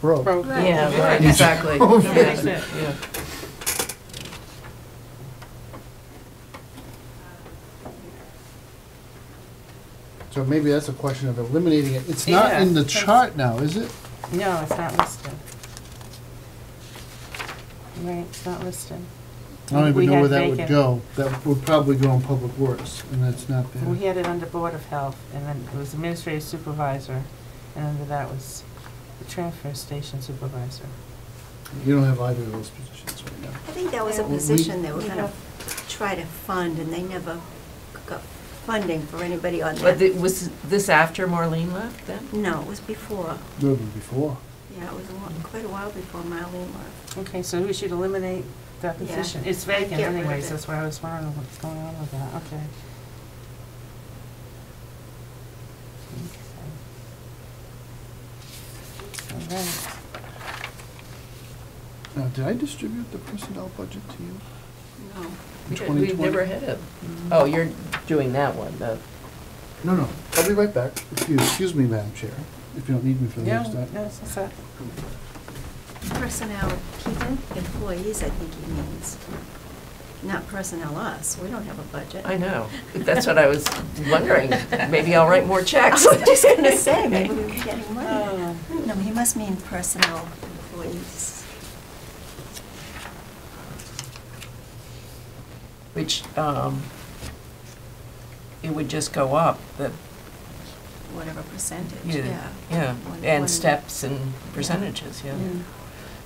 broke. Right. Yeah, right, exactly. Yeah. So maybe that's a question of eliminating it. It's not in the chart now, is it? No, it's not listed. Right, it's not listed. I don't even know where that would go. That would probably go on Public Works, and that's not there. We had it under Board of Health, and then it was Administrative Supervisor, and under that was the Transfer Station Supervisor. You don't have either of those positions right now. I think that was a position that we're going to try to fund, and they never got funding for anybody on that. But was this after Marlene left then? No, it was before. No, it was before. Yeah, it was quite a while before Marlene left. Okay, so we should eliminate that position. Yeah. It's vacant anyways, that's why I was wondering what's going on with that. Okay. All right. Now, did I distribute the personnel budget to you? No. We've never had it. Oh, you're doing that one, though. No, no. I'll be right back. Excuse me, Madam Chair, if you don't need me for the next time. No, that's it. Personnel, people, employees, I think he means. Not personnel us. We don't have a budget. I know. That's what I was wondering. Maybe I'll write more checks. I was just going to say, maybe we'll be getting money. No, he must mean personnel employees. Which it would just go up the whatever percentage. Yeah. Yeah. One, steps and percentages. Yeah. Yeah.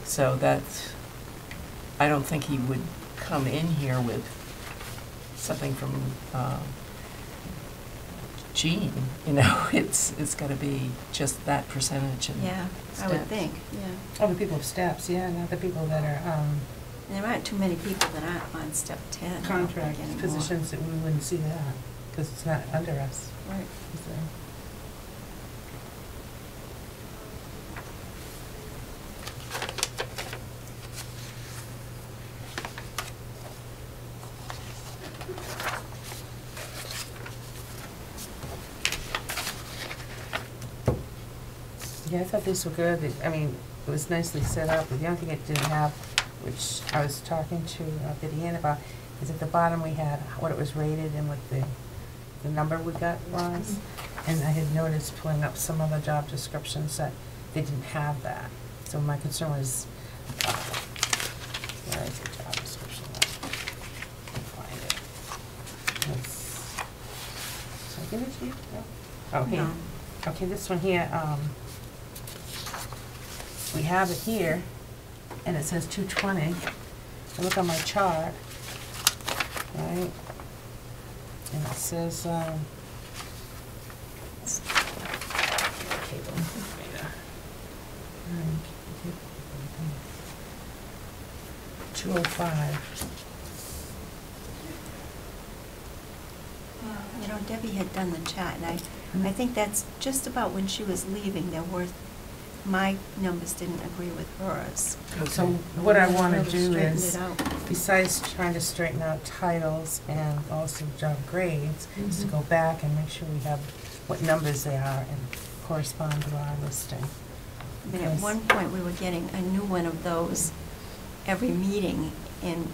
So that's. I don't think he would come in here with something from Gene. You know, it's got to be just that percentage. And yeah, steps. I would think. Yeah. Oh, the people of steps. Yeah, not the people that are. There aren't too many people that aren't on step 10. Contract positions that we wouldn't see that because it's not under us. Right. So. Yeah, I thought these were good. I mean, it was nicely set up. The only thing it didn't have, which I was talking to Vivienne about, is at the bottom we had what it was rated and what the number we got was. Mm-hmm. And I had noticed pulling up some of the job descriptions that they didn't have that. So my concern was, where is the job description? I can't find it. Should I give it to you? No. Oh, here. No. Okay, this one here. We have it here, and it says 220. I look on my chart, right, and it says, cable. Mm-hmm. 205. You know, Debbie had done the chat, and I think that's just about when she was leaving. There were my numbers didn't agree with hers. Okay. So what I want to do is, besides trying to straighten out titles and also job grades, mm-hmm. is to go back and make sure we have what numbers they are and correspond to our listing. I mean, at one point we were getting a new one of those every meeting in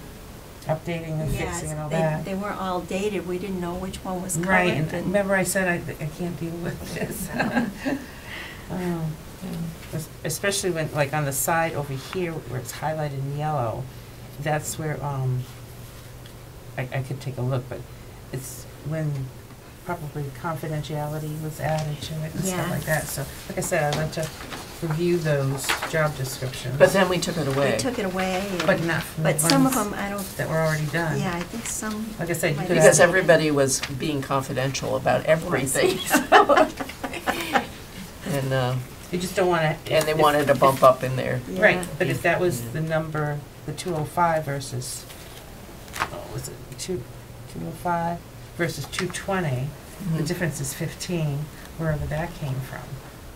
updating and fixing and all that. They were all dated. We didn't know which one was correct. Right, and remember I said I can't deal with this. Especially when, like, on the side over here where it's highlighted in yellow, that's where I could take a look, but it's when probably confidentiality was added to it and stuff like that. So, like I said, I'd like to review those job descriptions. But then we took it away. We took it away. But not from the ones some of them, I don't... that were already done. Yeah, I think some... Like I said, because everybody was being confidential about everything. And... they just don't want to... And they wanted a bump up in there. Yeah. Right, but if that was the number, the 205 versus... What was it? 205 versus 220, mm-hmm. the difference is 15, wherever that came from.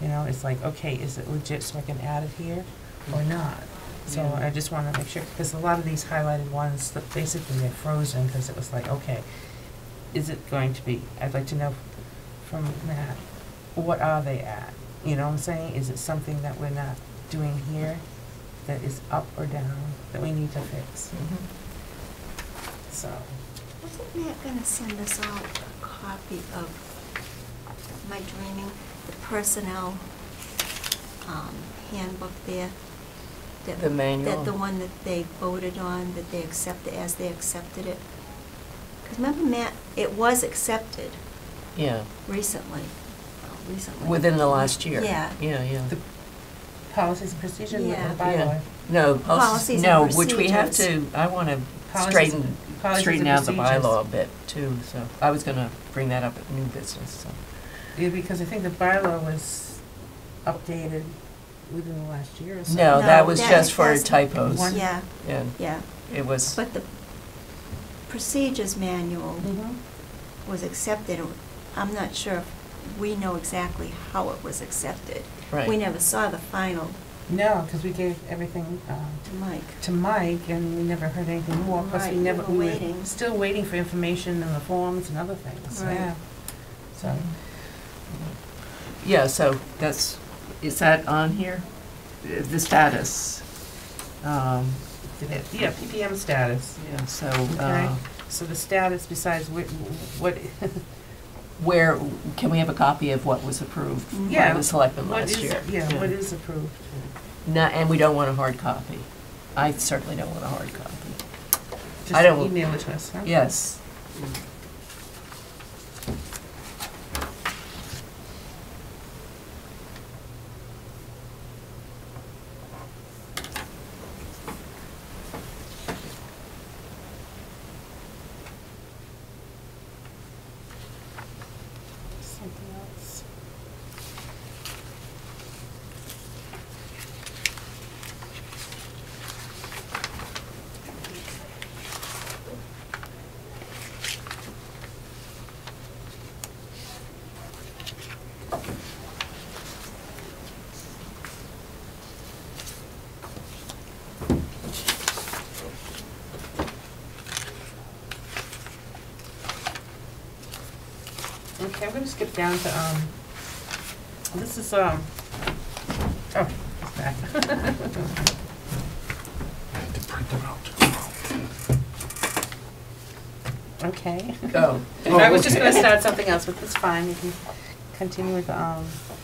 You know, it's like, okay, is it legit so I can add it here or not? So I just want to make sure, because a lot of these highlighted ones, basically they're frozen because it was like, okay, is it going to be... I'd like to know from Matt, what are they at? You know what I'm saying? Is it something that we're not doing here that is up or down that we need to fix? Mm-hmm. So. Wasn't Matt going to send us all a copy of, am I dreaming, the personnel handbook there? That the manual? That the one that they voted on, that they accepted as they accepted it? Because remember, Matt, it was accepted. Yeah. Recently. Within the last year. Yeah. Yeah, yeah. The policies and procedures? Yeah. Yeah. No, policies no, and which we have to, I want to straighten out the bylaw a bit, too. So I was going to bring that up at new business. So. Yeah, because I think the bylaw was updated within the last year or so. No, that was just for typos. Yeah. Yeah. Yeah. It was. But the procedures manual mm-hmm. was accepted. I'm not sure if we know exactly how it was accepted. Right. We never saw the final. No, because we gave everything to Mike. To Mike, and we never heard anything more. Plus, right. we were still waiting for information in the forms and other things. Right. Yeah. So. Yeah. So that's. Is that on here? The status. Yeah. PPM status. Yeah. So. Okay. So the status besides what where can we have a copy of what was approved by the selectmen last year? Yeah, what is approved? Not, and we don't want a hard copy. I certainly don't want a hard copy. Just I don't email it to us. Huh? Yes. I'm going to skip down to, this is, oh, it's back. I have to print them out. Okay. Go. I was just going to start something else, but it's fine. You can continue with,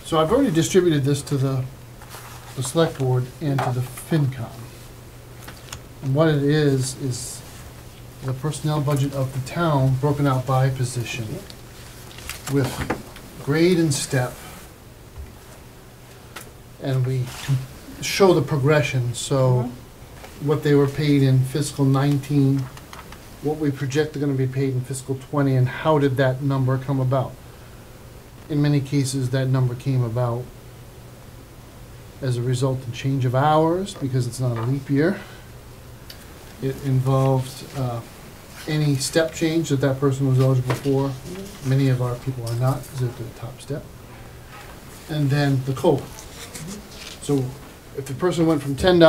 So I've already distributed this to the select board and to the FinCom. And what it is the personnel budget of the town broken out by position. With grade and step, and we show the progression, so what they were paid in fiscal 19, what we project are going to be paid in fiscal 20, and how did that number come about. In many cases that number came about as a result of change of hours, because it's not a leap year. It involved any step change that that person was eligible for. Many of our people are not, because they're at the top step. And then the COLA. So if the person went from $10 to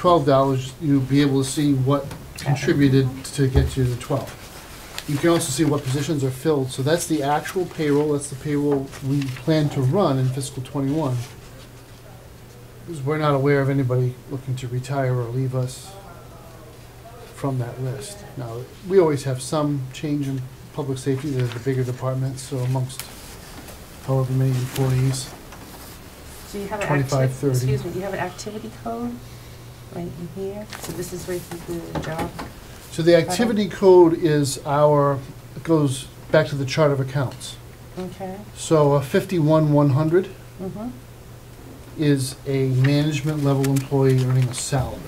$12, you'll be able to see what contributed to get you to 12. You can also see what positions are filled. So that's the actual payroll. That's the payroll we plan to run in fiscal 21. Because we're not aware of anybody looking to retire or leave us from that list. Now, we always have some change in public safety. They're the bigger departments, so amongst however many employees, so you have 25, 30. Excuse me, you have an activity code right in here? So this is right through the job? So the activity code is our, it goes back to the chart of accounts. Okay. So a 51,100 is a management level employee earning a salary.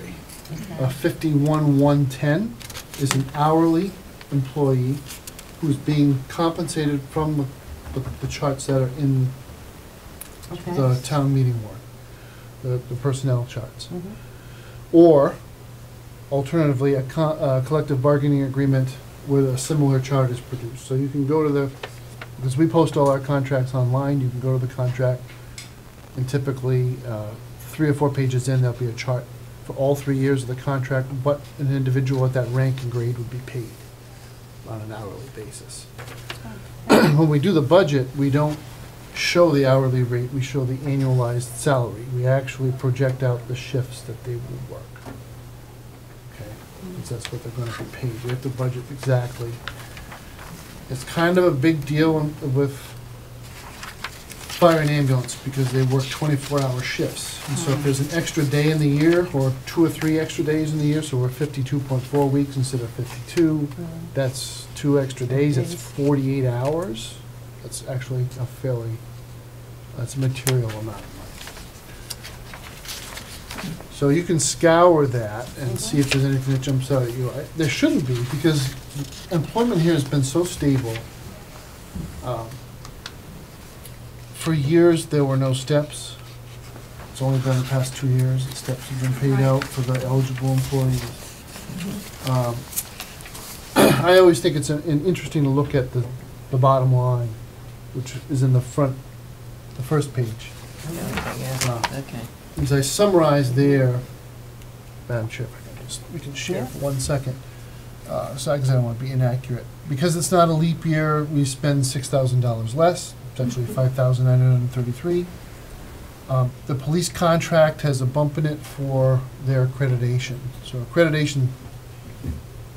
A 51,110 is an hourly employee who's being compensated from the charts that are in the town meeting warrant, the personnel charts. Or, alternatively, a collective bargaining agreement where a similar chart is produced. So you can go to the, because we post all our contracts online, you can go to the contract, and typically 3 or 4 pages in, there'll be a chart for all 3 years of the contract, what an individual at that rank and grade would be paid on an hourly basis. When we do the budget, we don't show the hourly rate, we show the annualized salary. We actually project out the shifts that they will work. Okay, because that's what they're going to be paid. We have to budget exactly. It's kind of a big deal with fire and ambulance, because they work 24-hour shifts. And so if there's an extra day in the year, or 2 or 3 extra days in the year, so we're 52.4 weeks instead of 52, that's 2 extra days, that's 48 hours. That's actually a fairly, that's a material amount of money. So you can scour that and see if there's anything that jumps out at you. There shouldn't be, because employment here has been so stable. For years, there were no steps. It's only been the past 2 years that steps have been paid out for the eligible employees. I always think it's an interesting to look at the bottom line, which is in the front, the first page. As I summarize there, Madam Chair, if I can just, we can share for 1 second. So because I don't want to be inaccurate. Because it's not a leap year, we spend $6,000 less. It's actually 5,933. The police contract has a bump in it for their accreditation. So accreditation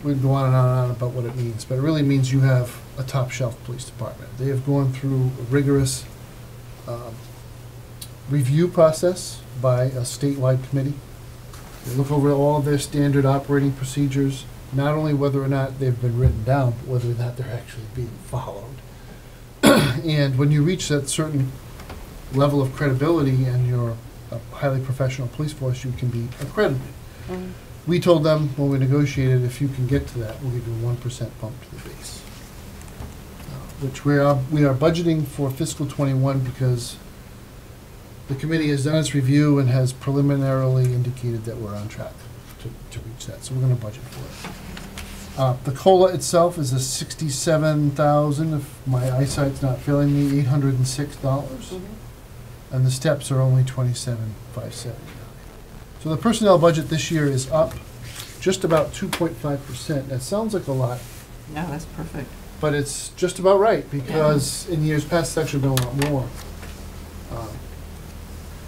we can go on and on and on about what it means, but it really means you have a top shelf police department. They have gone through a rigorous review process by a statewide committee. They look over all of their standard operating procedures, not only whether or not they've been written down, but whether or not they're actually being followed. And when you reach that certain level of credibility and you're a highly professional police force, you can be accredited. Mm-hmm. We told them when we negotiated, if you can get to that, we'll give you a 1% bump to the base, which we are budgeting for fiscal 21 because the committee has done its review and has preliminarily indicated that we're on track to reach that. So we're going to budget for it. The COLA itself is a $67,000, if my eyesight's not failing me, $806. Mm-hmm. And the steps are only $27,579. So the personnel budget this year is up just about 2.5%. That sounds like a lot. No, that's perfect. But it's just about right because in years past, it's actually been a lot more.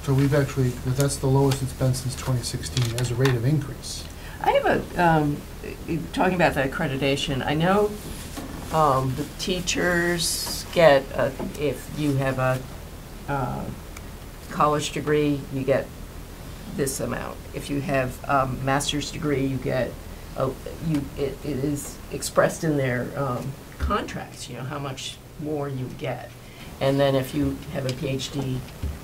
So we've actually, that's the lowest it's been since 2016 as a rate of increase. I have a, talking about the accreditation, I know the teachers get, if you have a college degree, you get this amount. If you have a master's degree, you get, it is expressed in their contracts, you know, how much more you get. And then if you have a PhD,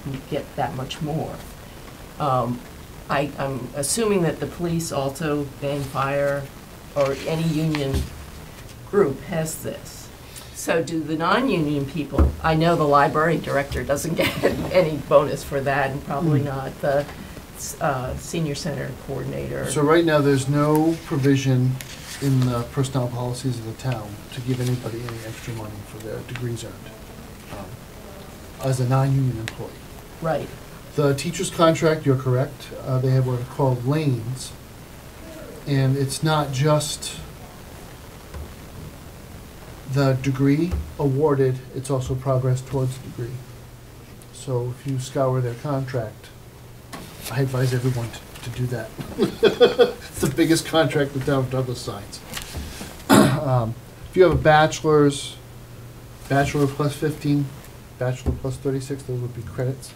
you get that much more. I'm assuming that the police also, and fire, or any union group has this. So do the non-union people, I know the library director doesn't get any bonus for that, and probably not the senior center coordinator. So right now there's no provision in the personnel policies of the town to give anybody any extra money for their degrees earned as a non-union employee. Right. The teacher's contract, you're correct, they have what are called lanes, and it's not just the degree awarded, it's also progress towards the degree. So if you scour their contract, I advise everyone to do that. It's the biggest contract the town of Douglas signs. If you have a bachelor's, bachelor plus 15, bachelor plus 36, those would be credits.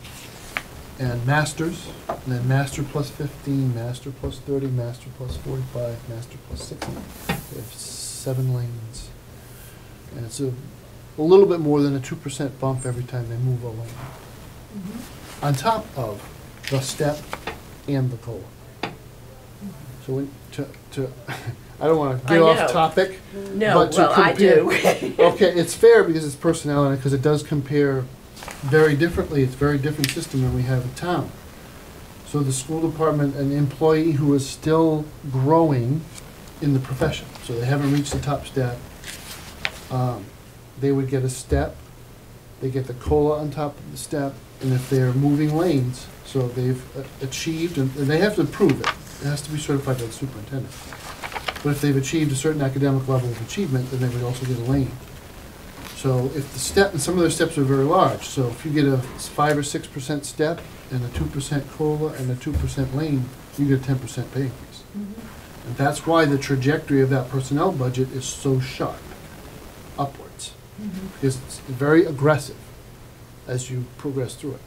And masters, and then master plus 15, master plus 30, master plus 45, master plus 60. They have 7 lanes. And it's a little bit more than a 2% bump every time they move a lane. Mm-hmm. On top of the step and the COLA. Mm-hmm. So when, I don't want to get off topic. No, but to compare, I do. Okay, it's fair because it's personnel and because it does compare very differently. It's a very different system than we have in town. So the school department, an employee who is still growing in the profession, so they haven't reached the top step, they would get a step, they get the COLA on top of the step, and if they're moving lanes, so they've achieved, and they have to prove it. It has to be certified by the superintendent. But if they've achieved a certain academic level of achievement, then they would also get a lane. So if the step, and some of those steps are very large, so if you get a 5 or 6% step and a 2% COLA and a 2% lane, you get a 10% pay increase. Mm-hmm. And that's why the trajectory of that personnel budget is so sharp upwards, mm-hmm. because it's very aggressive as you progress through it.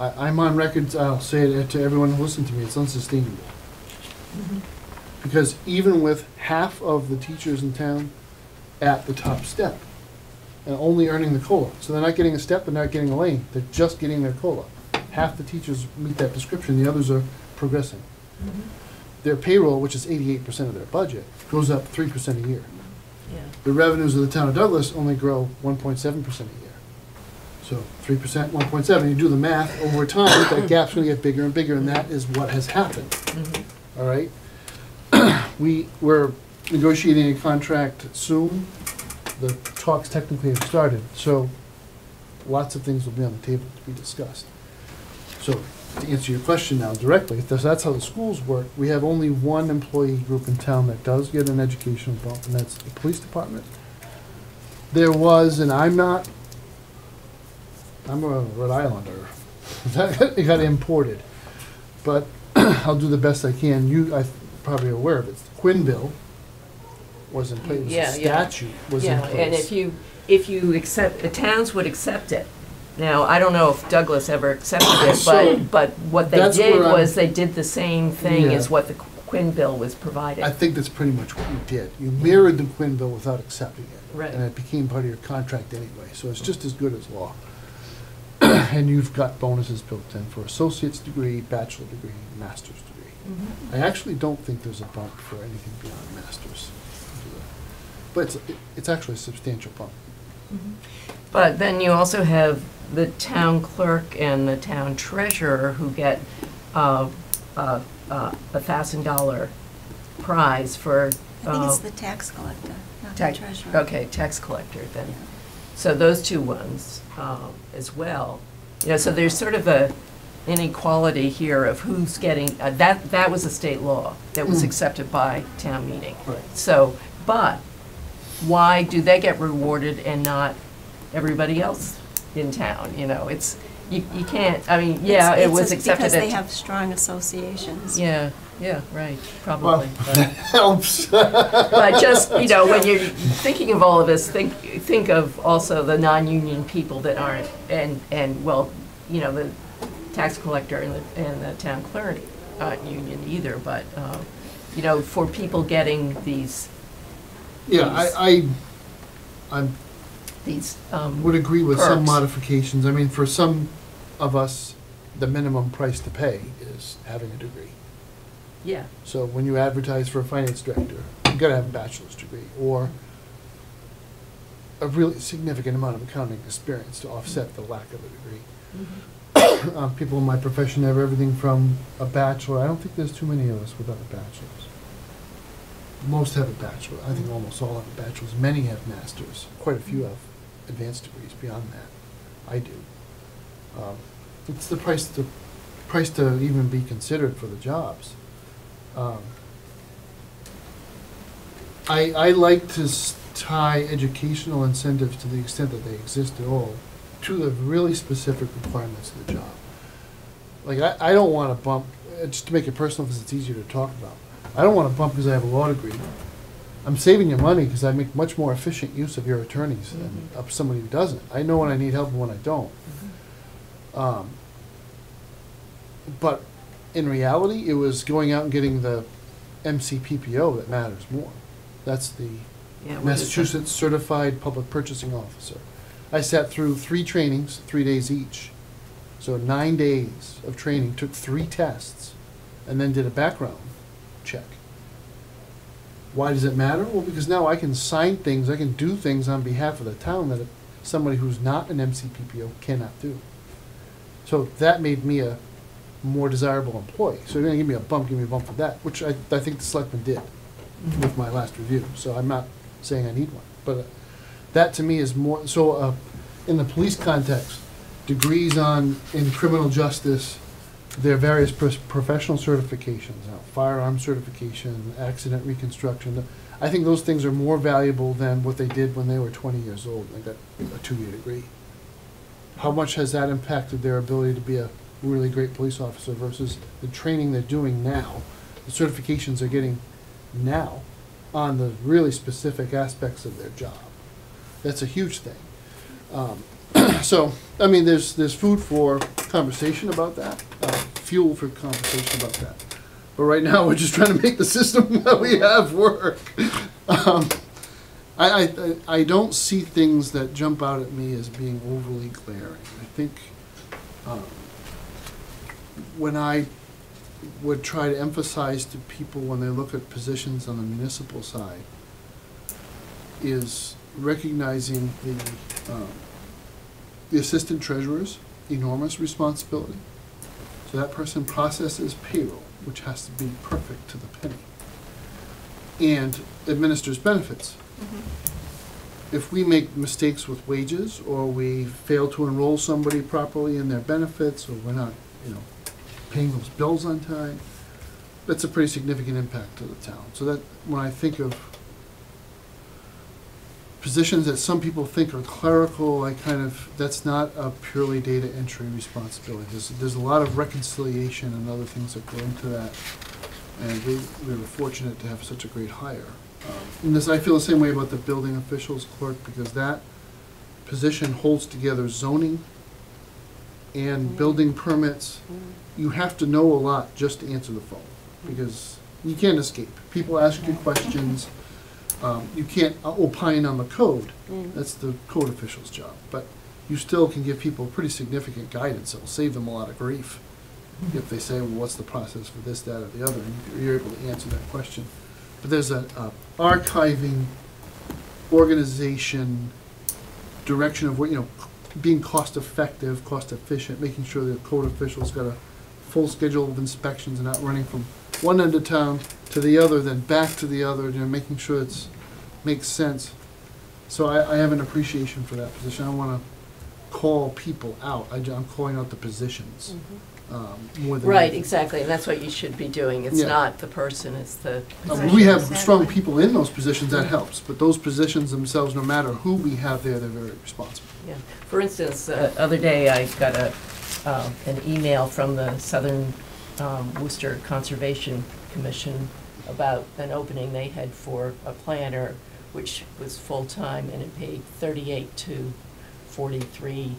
I'm on record, I'll say it to everyone who listens to me, it's unsustainable. Mm-hmm. Because even with half of the teachers in town at the top step and only earning the COLA. So they're not getting a step and not getting a lane. They're just getting their COLA. Half the teachers meet that description. The others are progressing. Mm-hmm. Their payroll, which is 88% of their budget, goes up 3% a year. Yeah. The revenues of the town of Douglas only grow 1.7% a year. So 3%, 1.7. You do the math over time, that gap's going to get bigger and bigger, and that is what has happened. Mm-hmm. All right? We're negotiating a contract soon. The talks technically have started, so lots of things will be on the table to be discussed. So to answer your question now directly, if that's how the schools work, we have only one employee group in town that does get an educational bump, and that's the police department. There was, and I'm a Rhode Islander. It got imported, but I'll do the best I can. probably aware of it. The Quinn Bill was in place. Yeah, the statute was in place. And if you accept, the towns would accept it. Now, I don't know if Douglas ever accepted it, but what they did was they did the same thing as what the Quinn Bill was provided. I think that's pretty much what you did. You mirrored the Quinn Bill without accepting it. Right. And it became part of your contract anyway, so it's just as good as law. And you've got bonuses built in for associate's degree, bachelor degree, master's degree. Mm-hmm. I actually don't think there's a bump for anything beyond master's. But it's actually a substantial bump. Mm-hmm. But then you also have the town clerk and the town treasurer who get $1,000 prize for... I think it's the tax collector, not the treasurer. Okay, tax collector then. Yeah. So those two ones as well. You know, so there's sort of a inequality here of who's getting... that was a state law that was accepted by town meeting. Right. So, but why do they get rewarded and not everybody else in town? You know, it's... You can't, I mean, yeah, it's it was accepted. Because they have strong associations. Yeah, yeah, right, probably. Well, that helps. But just, you know, when you're thinking of all of this, think of also the non-union people that aren't, and well, you know, the tax collector and the town clerk aren't union either, but, you know, for people getting these... Yeah, I would agree with perks. Some modifications. I mean, for some of us, the minimum price to pay is having a degree. Yeah. So when you advertise for a finance director, you've got to have a bachelor's degree or a really significant amount of accounting experience to offset the lack of a degree. Mm-hmm. People in my profession have everything from a bachelor. I don't think there's too many of us without a bachelor's. Most have a bachelor. I think almost all have a bachelor's. Many have masters. Quite a few have advanced degrees beyond that. I do. It's the price to even be considered for the jobs. I like to tie educational incentives to the extent that they exist at all to the really specific requirements of the job. Like I don't want to bump, just to make it personal because it's easier to talk about. I don't want to bump because I have a law degree. I'm saving you money because I make much more efficient use of your attorneys than somebody who doesn't. I know when I need help and when I don't. Mm-hmm. But in reality, it was going out and getting the MCPPO that matters more. That's the Massachusetts Certified Public Purchasing Officer. I sat through 3 trainings, 3 days each. So 9 days of training, took 3 tests, and then did a background check. Why does it matter? Well, because now I can sign things, I can do things on behalf of the town that somebody who's not an MCPPO cannot do. So that made me a more desirable employee. So you're going to give me a bump for that, which I think the selectmen did with my last review. So I'm not saying I need one. But that to me is more, so in the police context, degrees in criminal justice, there are various professional certifications, firearm certification, accident reconstruction. I think those things are more valuable than what they did when they were 20 years old, like a 2-year degree. How much has that impacted their ability to be a really great police officer versus the training they're doing now, the certifications they're getting now on the really specific aspects of their job? That's a huge thing. So, I mean, there's food for conversation about that, fuel for conversation about that. But right now, we're just trying to make the system that we have work. I don't see things that jump out at me as being overly glaring. I think when I would try to emphasize to people when they look at positions on the municipal side is recognizing the assistant treasurer's enormous responsibility. So that person processes payroll, which has to be perfect to the penny, and administers benefits. Mm-hmm. If we make mistakes with wages, or we fail to enroll somebody properly in their benefits, or we're not, you know, paying those bills on time, that's a pretty significant impact to the town. So that when I think of positions that some people think are clerical, that's not a purely data entry responsibility. There's a lot of reconciliation and other things that go into that. And we were fortunate to have such a great hire. And this, I feel the same way about the building officials clerk, because that position holds together zoning and building permits. You have to know a lot just to answer the phone, because you can't escape. People ask you questions. You can't opine on the code. That's the code official's job. But you still can give people pretty significant guidance. It'll save them a lot of grief if they say, well, what's the process for this, that, or the other? And you're able to answer that question. But there's an archiving, organization, direction of what, you know, being cost effective, cost efficient, making sure the code official's got a full schedule of inspections and not running from one end of town to the other, then back to the other, you know, making sure it makes sense. So I have an appreciation for that position. I want to call people out. I'm calling out the positions. More than right, anything. Exactly, and that's what you should be doing. It's not the person, it's the position. We have strong people in those positions, that helps, but those positions themselves, no matter who we have there, they're very responsible. Yeah. For instance, the other day I got a, an email from the Southern Worcester Conservation Commission about an opening they had for a planner, which was full-time, and it paid $38,000 to $43,000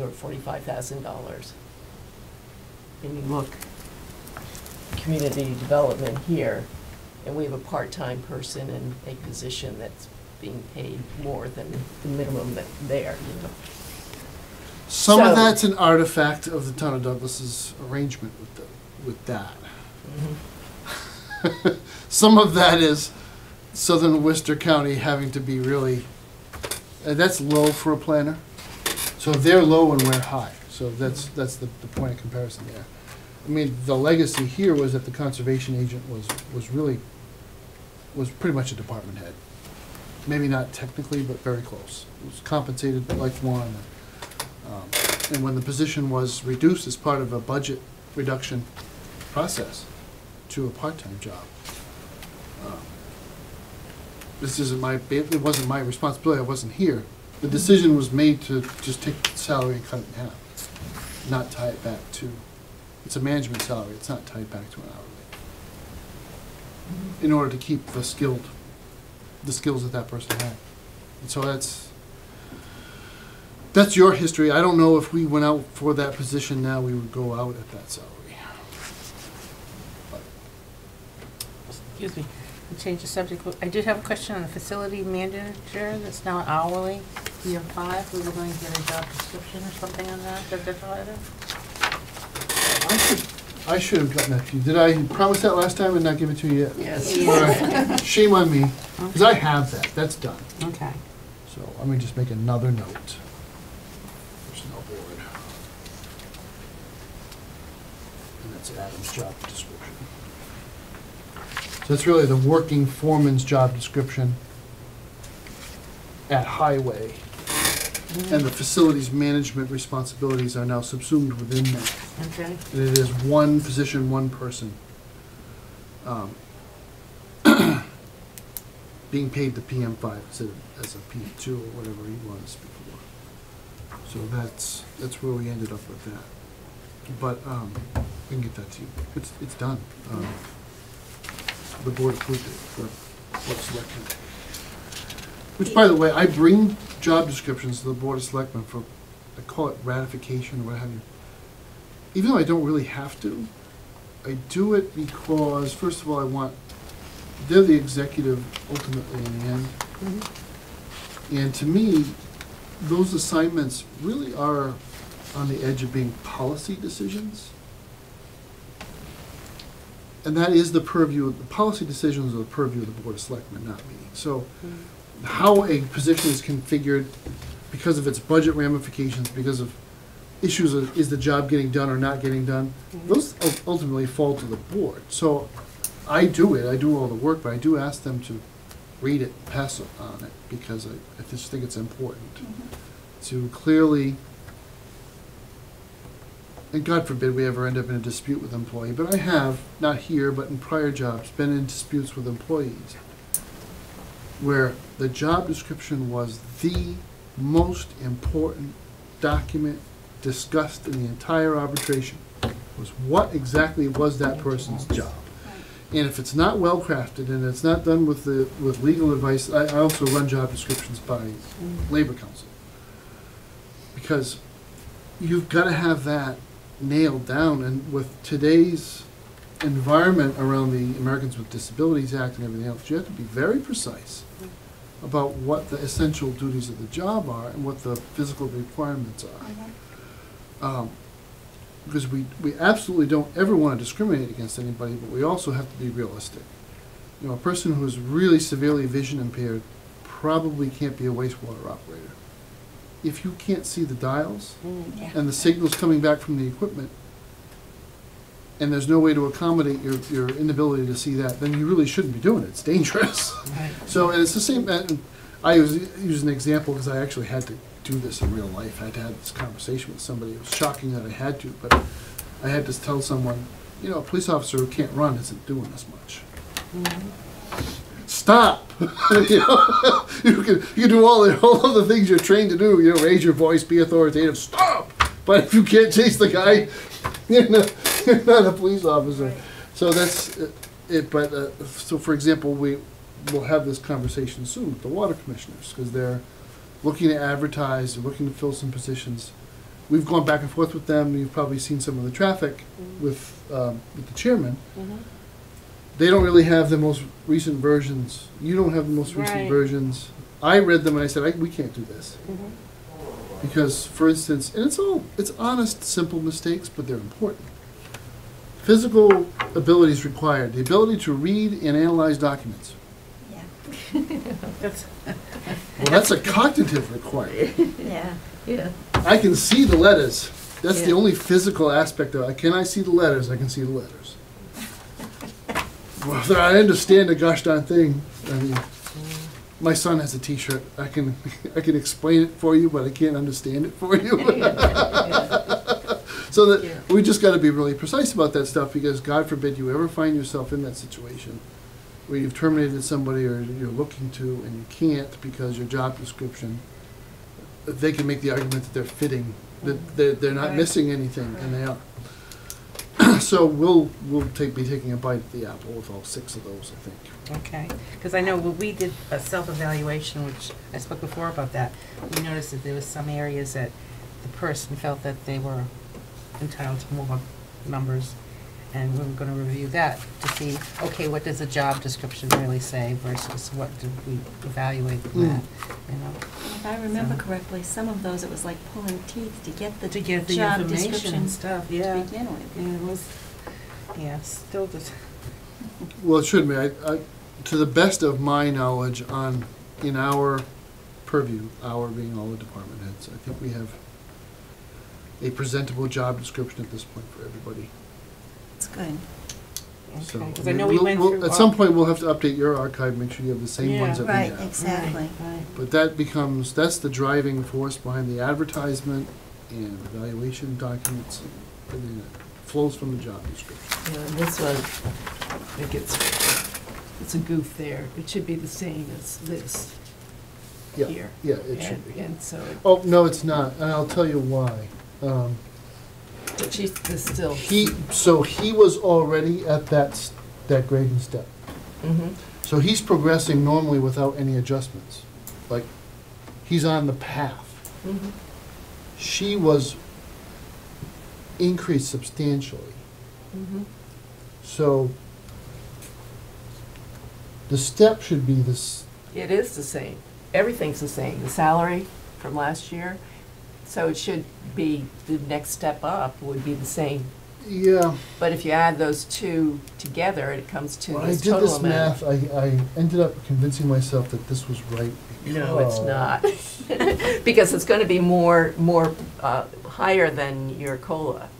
or $45,000. And you look community development here, and we have a part-time person in a position that's being paid more than the minimum that there, you know. Some of that's an artifact of the town of Douglas's arrangement with the, that. Some of that is Southern Worcester County having to be really, that's low for a planner. So they're low and we're high. So that's the point of comparison there. I mean, the legacy here was that the conservation agent was pretty much a department head. Maybe not technically, but very close. It was compensated like one. And when the position was reduced as part of a budget reduction process to a part-time job, this isn't my, it wasn't my responsibility. I wasn't here. The decision was made to just take the salary and cut it in half. Not tie it back to, it's a management salary, it's not tied back to an hourly, in order to keep the skilled, the skills that that person had. And so that's your history. I don't know if we went out for that position now, we would go out at that salary. But. Excuse me, I'll change the subject. I did have a question on the facility manager that's now hourly. Year 5, we were going to get a job description or something on that, the letter? I should have gotten that to you. Did I promise that last time and not give it to you yet? Yes. Right. Shame on me, because I have that. That's done. Okay. So let me just make another note. Personnel board. And that's Adam's job description. So it's really the working foreman's job description at highway. And the facilities management responsibilities are now subsumed within that. Okay. And it is one position, one person, being paid the PM5 as a PM2 or whatever he was before. So that's where we ended up with that. But we can get that to you. It's done. The board approved it for what's selected. Which, by the way, I bring job descriptions to the Board of Selectmen for, I call it ratification or what have you. Even though I don't really have to, I do it because, first of all, I want, they're the executive ultimately in the end. And to me, those assignments really are on the edge of being policy decisions. And that is the purview, the policy decisions are the purview of the Board of Selectmen, not me. So. How a position is configured because of its budget ramifications, because of issues of is the job getting done or not getting done, those ultimately fall to the board. So I do it, I do all the work, but I do ask them to read it, pass on it, because I just think it's important to clearly, and God forbid we ever end up in a dispute with an employee, but I have, not here, but in prior jobs, been in disputes with employees where the job description was the most important document discussed in the entire arbitration, was what exactly was that person's job. And if it's not well crafted and it's not done with the legal advice, I also run job descriptions by Labor Council, because you've got to have that nailed down. And with today's environment around the Americans with Disabilities Act and everything else, you have to be very precise about what the essential duties of the job are and what the physical requirements are. Because we absolutely don't ever want to discriminate against anybody, but we also have to be realistic. You know, a person who is really severely vision impaired probably can't be a wastewater operator. If you can't see the dials and the signals coming back from the equipment, and there's no way to accommodate your inability to see that, then you really shouldn't be doing it. It's dangerous. Right. So, and it's the same. I use an example because I actually had to do this in real life. I had to have this conversation with somebody. It was shocking that I had to, but I had to tell someone, you know, a police officer who can't run isn't doing as much. Stop! You know, you can do all of the things you're trained to do. You know, raise your voice, be authoritative. Stop! But if you can't chase the guy, you're not a police officer. So that's it. But so, for example, we'll have this conversation soon with the water commissioners, because they're looking to advertise, looking to fill some positions. We've gone back and forth with them. You've probably seen some of the traffic with the chairman. They don't really have the most recent versions. You don't have the most recent versions. I read them and I said, we can't do this. Because, for instance, and it's honest, simple mistakes, but they're important. Physical ability is required. The ability to read and analyze documents. Well, that's a cognitive requirement. I can see the letters. That's the only physical aspect of it. Can I see the letters? I can see the letters. Well, I understand the gosh darn thing. I mean, my son has a T-shirt. I can explain it for you, but I can't understand it for you. So that we just got to be really precise about that stuff, because God forbid you ever find yourself in that situation where you've terminated somebody or you're looking to and you can't because your job description, they can make the argument that they're fitting, that they're not missing anything, and they are. So we'll be taking a bite at the apple with all 6 of those, I think. Okay, because I know when we did a self-evaluation, which I spoke before about that, we noticed that there was some areas that the person felt that they were entitled to more numbers. And we're going to review that to see, okay, what does the job description really say versus what did we evaluate from that? You know, if I remember correctly, some of those it was like pulling teeth to get the job description and stuff to begin with. Yeah, it was. Yeah, still the. Well, it should be. I, to the best of my knowledge, in our purview, our being all the department heads, I think we have a presentable job description at this point for everybody. Good. Okay. So, I mean, we'll at some point we'll have to update your archive, make sure you have the same ones that we have. Exactly. Right. But that's the driving force behind the advertisement and evaluation documents, and it flows from the job description. Yeah, and this one, I think it's a goof there. It should be the same as this here. Yeah, it should be. And so. Oh no, it's not, and I'll tell you why. But she's still. So he was already at that grading step. So he's progressing normally without any adjustments. Like, he's on the path. She was increased substantially. So the step should be this. It is the same. Everything's the same. The salary from last year. So it should be, the next step up would be the same. Yeah. But if you add those two together, it comes to this total amount. I did this math. I ended up convincing myself that this was right. No, it's not. Because it's going to be more higher than your COLA,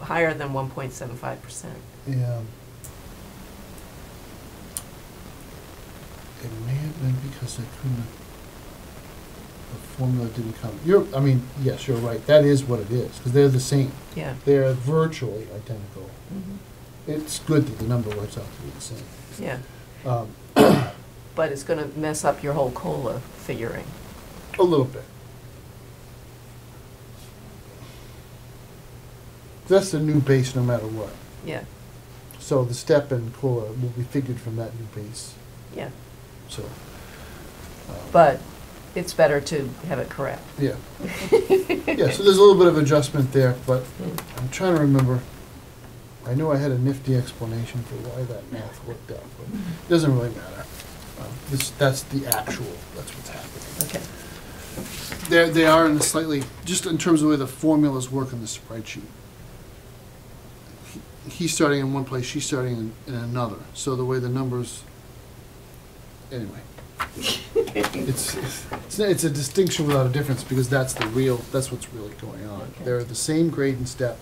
higher than 1.75%. Yeah. It may have been because I couldn't. The formula didn't come. I mean, yes, you're right. That is what it is, because they're the same. Yeah. They're virtually identical. It's good that the number works out to be the same. Yeah. But it's going to mess up your whole COLA figuring. A little bit. That's the new base no matter what. Yeah. So the step in COLA will be figured from that new base. Yeah. So. But it's better to have it correct. Yeah. Yeah, so there's a little bit of adjustment there, but I'm trying to remember. I knew I had a nifty explanation for why that math worked out, but it doesn't really matter. That's the actual, that's what's happening. Okay. They are in a slightly, just in terms of the way the formulas work in the spreadsheet. He's starting in one place, she's starting in another. So the way the numbers, anyway. It's a distinction without a difference, because that's the real, that's what's really going on. Okay. They're the same grade and step.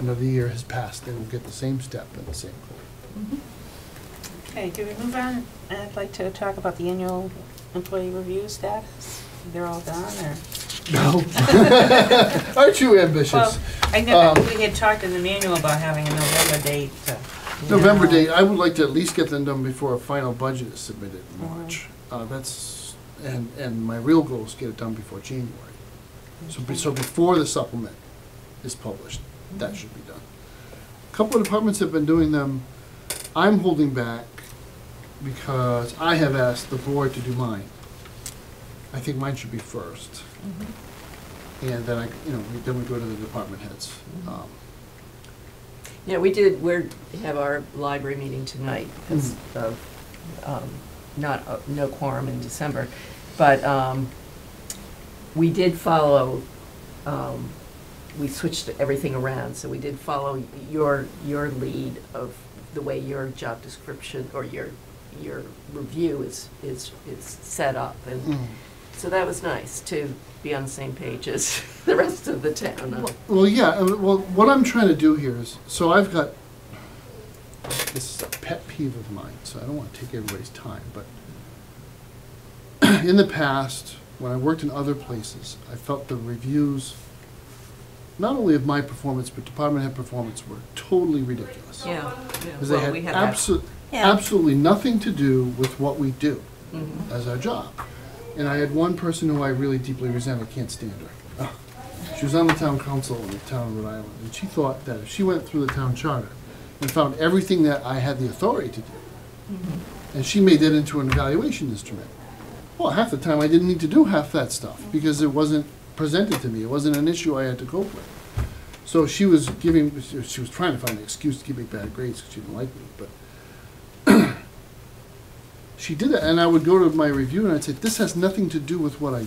Another year has passed, they will get the same step and the same grade. Mm-hmm. Okay, do we move on? I'd like to talk about the annual employee review status. They're all done, or? No. Aren't you ambitious? Well, I know we had talked in the manual about having a November date. November date, I would like to at least get them done before a final budget is submitted in March. That's, and my real goal is to get it done before January. Okay. So before the supplement is published, that should be done. A couple of departments have been doing them. I'm holding back because I have asked the board to do mine. I think mine should be first, and then we go to the department heads. Yeah, we did. We have our library meeting tonight because of no quorum in December, but we did follow. We switched everything around, so we did follow your lead of the way your job description or your review is set up, and so that was nice to be on the same page as the rest of the town. Well, yeah. Well, what I'm trying to do here is, so I've got, this is a pet peeve of mine, so I don't want to take everybody's time, but in the past, when I worked in other places, I felt the reviews, not only of my performance, but department head performance, were totally ridiculous. Yeah. Because they had absolutely nothing to do with what we do as our job. And I had one person who I really deeply resent. I can't stand her. She was on the town council in the town of Rhode Island, and she thought that if she went through the town charter and found everything that I had the authority to do, and she made that into an evaluation instrument. Well, half the time I didn't need to do half that stuff because it wasn't presented to me. It wasn't an issue I had to cope with. So she was giving, she was trying to find an excuse to give me bad grades because she didn't like me, but she did it, and I would go to my review and I'd say, this has nothing to do with what I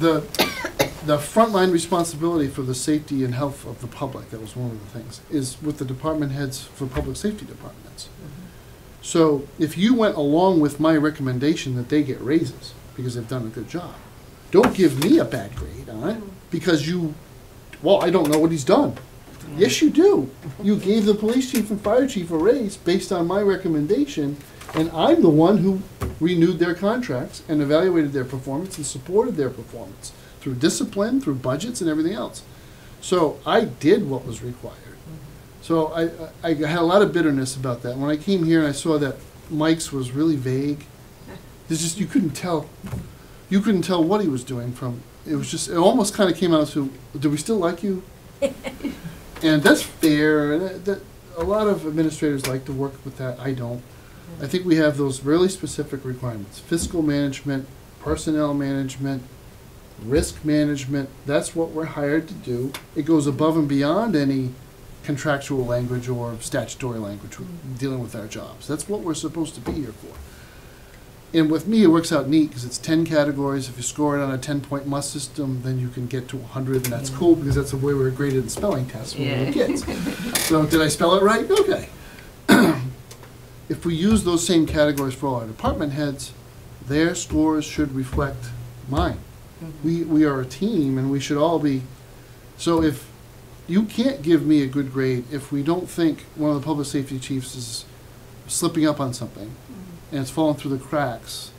do. The frontline responsibility for the safety and health of the public, that was one of the things, is with the department heads for public safety departments. So if you went along with my recommendation that they get raises because they've done a good job, don't give me a bad grade on it because you, well, I don't know what he's done. Yes, you do. You gave the police chief and fire chief a raise based on my recommendation, and I'm the one who renewed their contracts and evaluated their performance and supported their performance through discipline, through budgets, and everything else. So I did what was required. So I had a lot of bitterness about that. When I came here and I saw that Mike's was really vague, it's just you couldn't tell what he was doing from. It was just, it almost kind of came out to, do we still like you? And that's fair. A lot of administrators like to work with that. I don't. I think we have those really specific requirements. Fiscal management, personnel management, risk management. That's what we're hired to do. It goes above and beyond any contractual language or statutory language dealing with our jobs. That's what we're supposed to be here for. And with me, it works out neat because it's 10 categories. If you score it on a 10-point must system, then you can get to 100, and that's cool because that's the way we were graded in spelling tests when we were kids. So did I spell it right? Okay. If we use those same categories for all our department heads, their scores should reflect mine. We are a team, and we should all be. So if you can't give me a good grade if we don't think one of the public safety chiefs is slipping up on something, and it's falling through the cracks,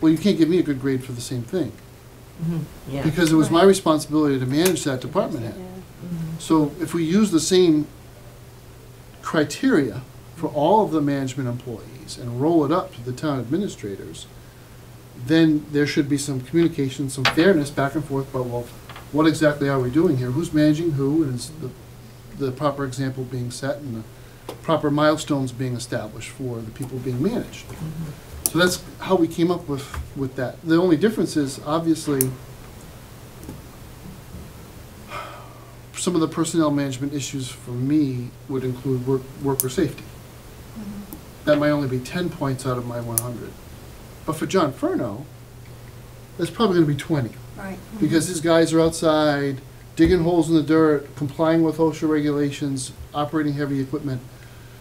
well, you can't give me a good grade for the same thing. Because it was my responsibility to manage that department head. So if we use the same criteria for all of the management employees and roll it up to the town administrators, then there should be some communication, some fairness back and forth about, well, what exactly are we doing here? Who's managing who? And is the the proper example being set and the proper milestones being established for the people being managed. Mm-hmm. So that's how we came up with that. The only difference is, obviously, some of the personnel management issues for me would include worker safety. Mm-hmm. That might only be 10 points out of my 100. But for John Furno, that's probably going to be 20. Right. Mm-hmm. Because these guys are outside, digging holes in the dirt, complying with OSHA regulations, operating heavy equipment.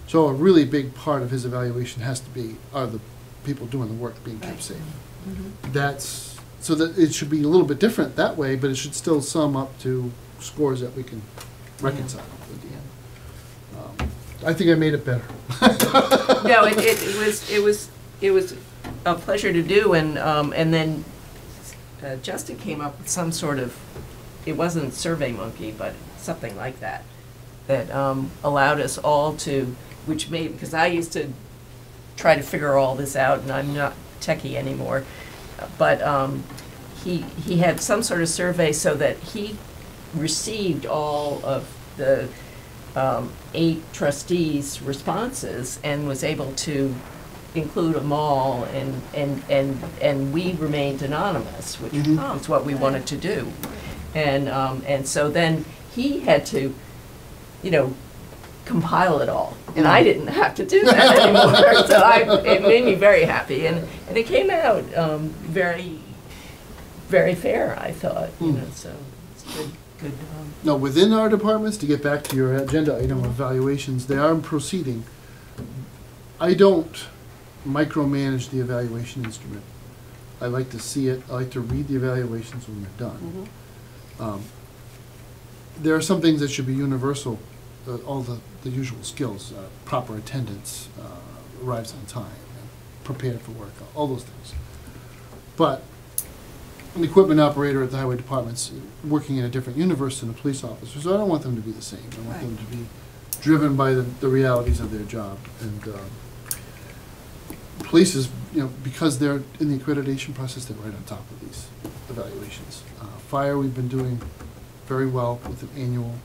So a really big part of his evaluation has to be, are the people doing the work being kept safe? Mm-hmm. That's, so that it should be a little bit different that way, but it should still sum up to scores that we can reconcile at the end. I think I made it better. No, it was a pleasure to do, and then Justin came up with some sort of, it wasn't Survey Monkey, but something like that, that allowed us all to, which made, because I used to try to figure all this out, and I'm not techie anymore, but he had some sort of survey so that he received all of the 8 trustees' responses and was able to include them all, and we remained anonymous, which is what we wanted to do. And so then he had to, you know, compile it all, and I didn't have to do that anymore. So it made me very happy, and it came out very, very fair, I thought. You know, so it's good. No, within our departments, to get back to your agenda item evaluations, they are proceeding. I don't micromanage the evaluation instrument. I like to see it. I like to read the evaluations when they're done. There are some things that should be universal, all the usual skills, proper attendance, arrives on time, prepared for work, all those things. But an equipment operator at the highway department's working in a different universe than a police officer, so I don't want them to be the same. I want them to be driven by the realities of their job. And police is, you know, because they're in the accreditation process, they're right on top of these evaluations. Fire, we've been doing very well with an annual.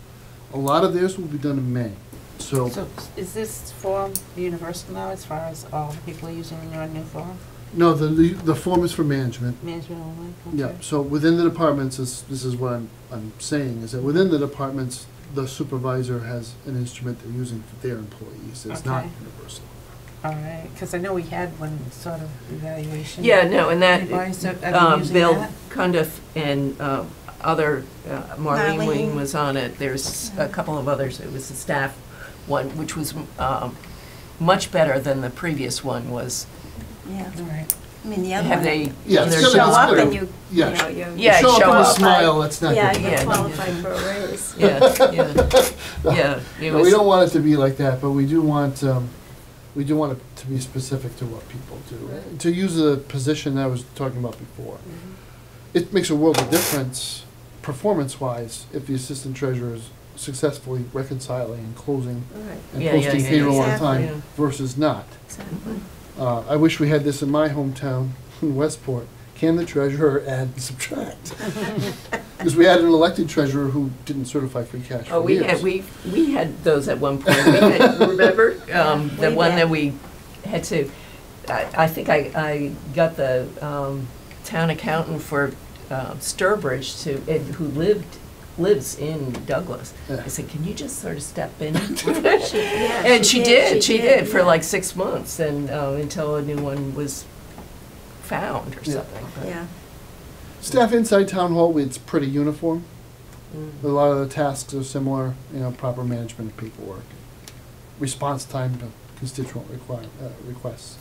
A lot of theirs will be done in May. So is this form universal now as far as all the people are using your new form? No, the form is for management. Management only? Okay. Yeah, so within the departments, this is what I'm saying, is that within the departments, the supervisor has an instrument they're using for their employees. It's not universal. All right, because I know we had one sort of evaluation. Yeah, no, and that Bill Cundiff and other Marlene Wing was on it. There's a couple of others. It was the staff one, which was much better than the previous one was. Yeah, right. I mean, the other one. Have they? Yeah, you show up and you. Yeah, you show up and smile. That's not. Yeah, you qualify for a raise. No, we don't want it to be like that, but we do want. We do want it to be specific to what people do. Right. To use the position that I was talking about before, it makes a world of difference performance-wise if the assistant treasurer is successfully reconciling and closing and posting payroll on time versus not. Exactly. I wish we had this in my hometown in Westport. Can the treasurer add and subtract? Because we had an elected treasurer who didn't certify free cash for years. We had those at one point. Remember the one that we had to. I think I got the town accountant for Sturbridge who lives in Douglas. I said, "Can you just sort of step in?" She did for like 6 months, and until a new one was found or something. Yeah. Staff inside town hall, it's pretty uniform. A lot of the tasks are similar, you know, proper management of paperwork, response time to constituent requests.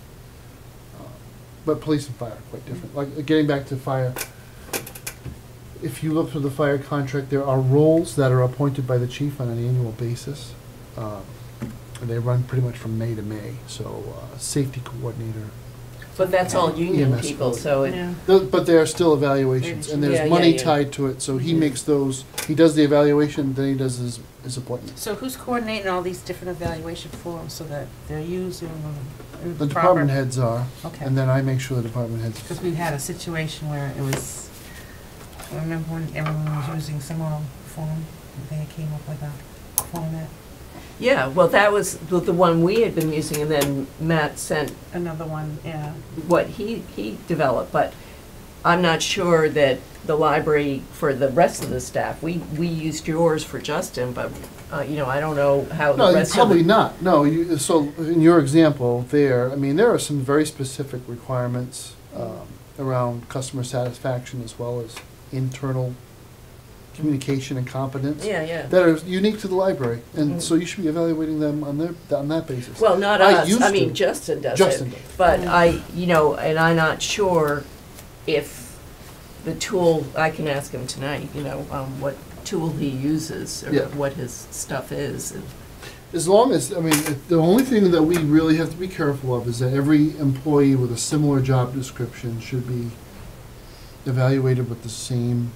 But police and fire are quite different. Like, getting back to fire, if you look through the fire contract, there are roles that are appointed by the chief on an annual basis. And they run pretty much from May to May, so safety coordinator. But that's all union EMS people, so it... Yeah. But there are still evaluations, and there's money tied to it, so he makes those, he does the evaluation, then he does his appointment. So who's coordinating all these different evaluation forms so that they're using the department heads are, and then I make sure the department heads... Because we've had a situation where it was, I remember when everyone was using some form, and they came up with a format. Yeah, well, that was the one we had been using, and then Matt sent another one, yeah, what he developed. But I'm not sure that the library, for the rest of the staff, we used yours for Justin, but you know, I don't know how the rest probably of not. No, you, so in your example there, I mean, there are some very specific requirements around customer satisfaction as well as internal communication and competence, yeah, yeah, that are unique to the library, and so you should be evaluating them on their on that basis. Well, not us. I mean, Justin does it, but I, you know, and I'm not sure if the tool. I can ask him tonight. You know, what tool he uses or what his stuff is. And as long as, I mean, the only thing that we really have to be careful of is that every employee with a similar job description should be evaluated with the same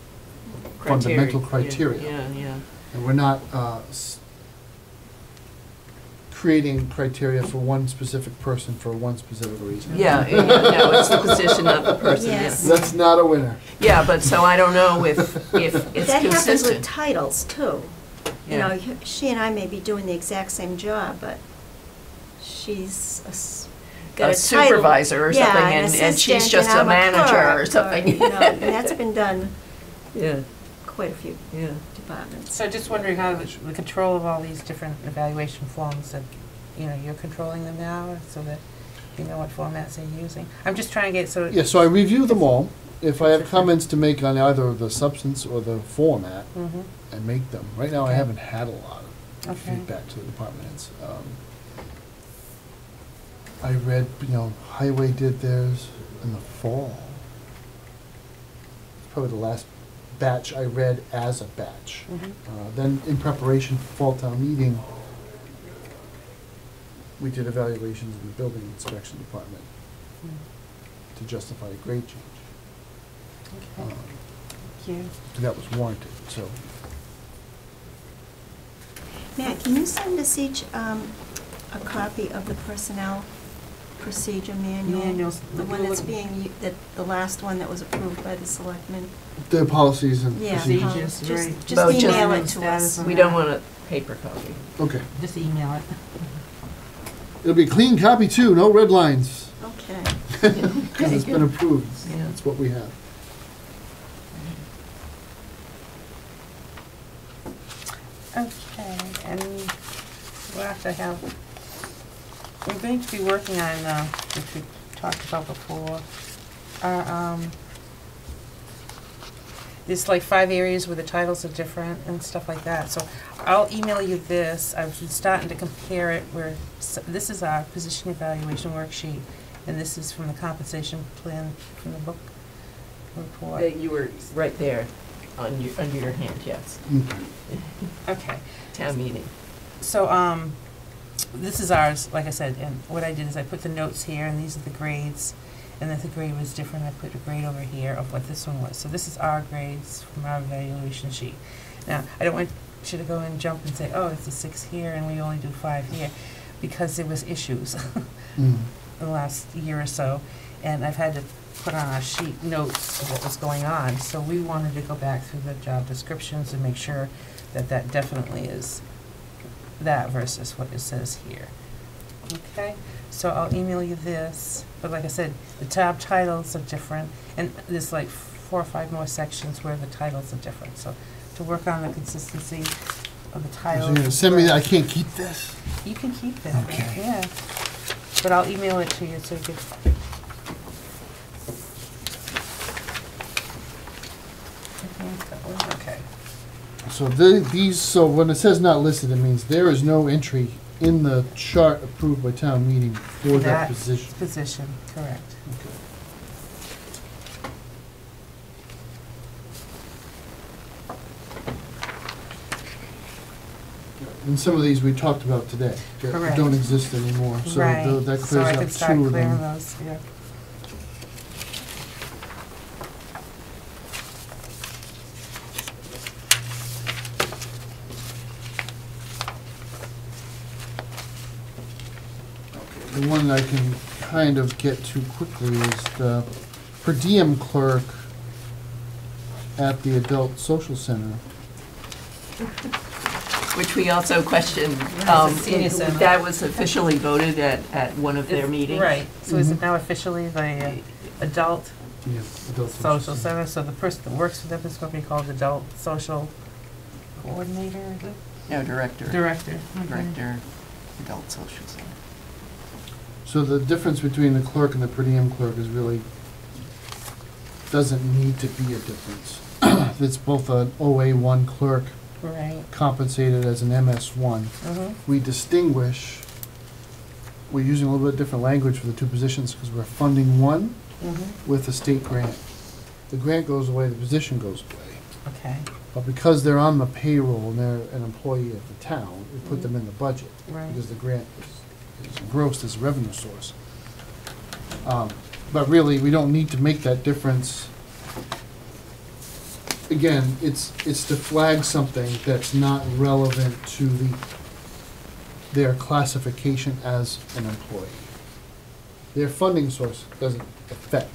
fundamental criteria. Yeah, yeah, yeah. And we're not creating criteria for one specific person for one specific reason. Yeah, yeah, no, it's the position of the person. Yes. Yeah. That's not a winner. Yeah, but so I don't know if it's that consistent. That happens with titles, too. Yeah. You know, she and I may be doing the exact same job, but she's a supervisor or something, and she's just a manager or something. You know, and that's been done. Yeah, quite a few departments. So just wondering how the control of all these different evaluation forms that, you know, you're controlling them now so that you know what formats they're using. I'm just trying to get so... Yeah, so I review them all. If I have comments to make on either the substance or the format, I make them. Right now I haven't had a lot of feedback to the departments. I read, you know, Highway did theirs in the fall. It's probably the last batch I read as a batch. Then in preparation for fall town meeting, we did evaluations in the building inspection department to justify a grade change. Okay. Thank you. And that was warranted, so. Matt, can you send us each a copy of the personnel procedure manual, the one that's being, the last one that was approved by the selectmen? The policies and procedures. Just email it to us. We don't want a paper copy. Okay. Just email it. It'll be a clean copy too, no red lines. Okay. Because it's been approved. Yeah. That's what we have. Okay, and we'll have to have, we're going to be working on, which we talked about before, our, there's like 5 areas where the titles are different and stuff like that. So I'll email you this. I was starting to compare it where this is our position evaluation worksheet, and this is from the compensation plan from the book report. That you were right there on your, under your hand, yes. Okay. Town meeting. So this is ours, like I said, and what I did is I put the notes here, and these are the grades. And if the grade was different, I put a grade over here of what this one was. So this is our grades from our evaluation sheet. Now, I don't want you to go and jump and say, oh, it's a 6 here and we only do 5 here, because there was issues in the last year or so. And I've had to put on our sheet notes of what was going on. So we wanted to go back through the job descriptions and make sure that that definitely is that versus what it says here. Okay, so I'll email you this. But like I said, the tab titles are different, and there's like 4 or 5 more sections where the titles are different. So to work on the consistency of the titles. So you're gonna send me that? I can't keep this? You can keep it. Okay. Yeah. But I'll email it to you so you can. Okay. So these, so when it says not listed, it means there is no entry in the chart approved by town meeting for that position. Position, correct. Okay. And some of these we talked about today that don't exist anymore, so that clears up 2 of them. Those, yeah. The one I can kind of get to quickly is the per diem clerk at the adult social center. which we also questioned. That was officially voted at one of their meetings. Right. So is it now officially the adult, adult social center? So the person that works for them is going to be called adult social coordinator? Is it? No, director. Director. Okay. Director, adult social center. So the difference between the clerk and the per diem clerk is really doesn't need to be a difference. It's both an OA1 clerk compensated as an MS1. We distinguish, we're using a little bit different language for the two positions because we're funding one with a state grant. The grant goes away, the position goes away. Okay. But because they're on the payroll and they're an employee of the town, we put them in the budget because the grant is engrossed as a revenue source. But really, we don't need to make that difference. Again, it's to flag something that's not relevant to their classification as an employee. Their funding source doesn't affect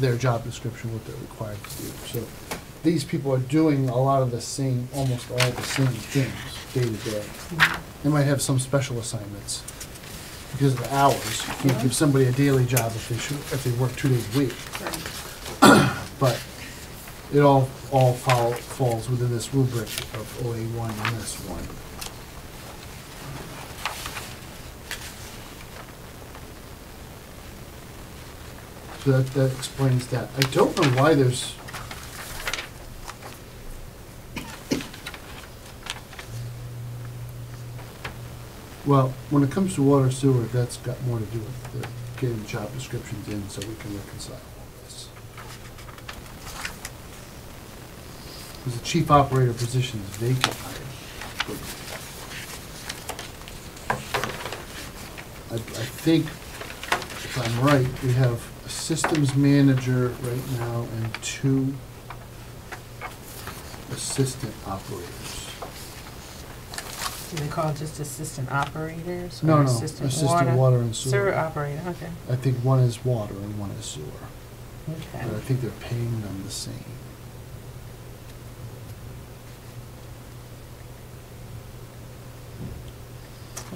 their job description, what they're required to do. So these people are doing a lot of the same, almost all the same things day to day. They might have some special assignments because of the hours. You can't give somebody a daily job if they should, if they work 2 days a week. But it all falls within this rubric of OA1 and MS1. So that explains that. I don't know why there's... Well, when it comes to water sewer, that's got more to do with the getting job descriptions in so we can reconcile. Because the chief operator position is vacant. I think, if I'm right, we have a systems manager right now and 2 assistant operators. Do they call it just assistant operators? No, no, assistant water and sewer. Sewer operator, okay. I think 1 is water and 1 is sewer. Okay. But I think they're paying them the same.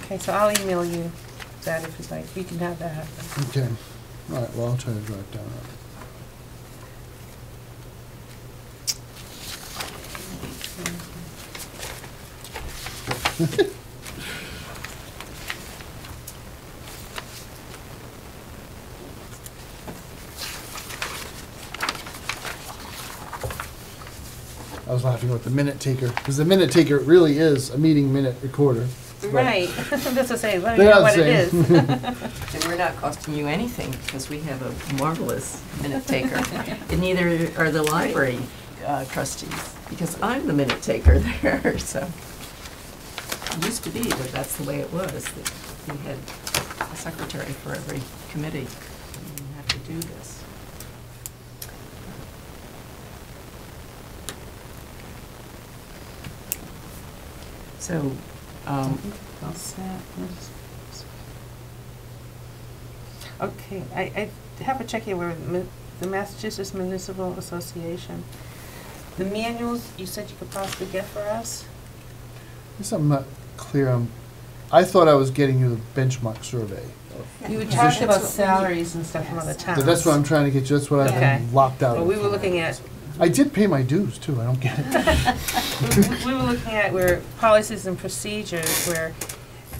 Okay, so I'll email you that if you'd like. You can have that happen. Okay. All right, well, I'll try to draw it down. I was laughing with the minute taker, because the minute taker really is a meeting minute recorder. Right. That's the same. Let me know what it is. And we're not costing you anything because we have a marvelous minute taker. And neither are the library trustees because I'm the minute taker there. So it used to be that that's the way it was, that we had a secretary for every committee. We didn't have to do this. So. Okay, I have a check here with the Massachusetts Municipal Association. The manuals you said you could possibly get for us? I guess I'm not clear. I thought I was getting you the benchmark survey. You were talking about salaries and stuff from other towns. That's what I'm trying to get you. That's what I've been locked out of. Well, we were looking at... I did pay my dues, too. I don't get it. We were looking at where policies and procedures where...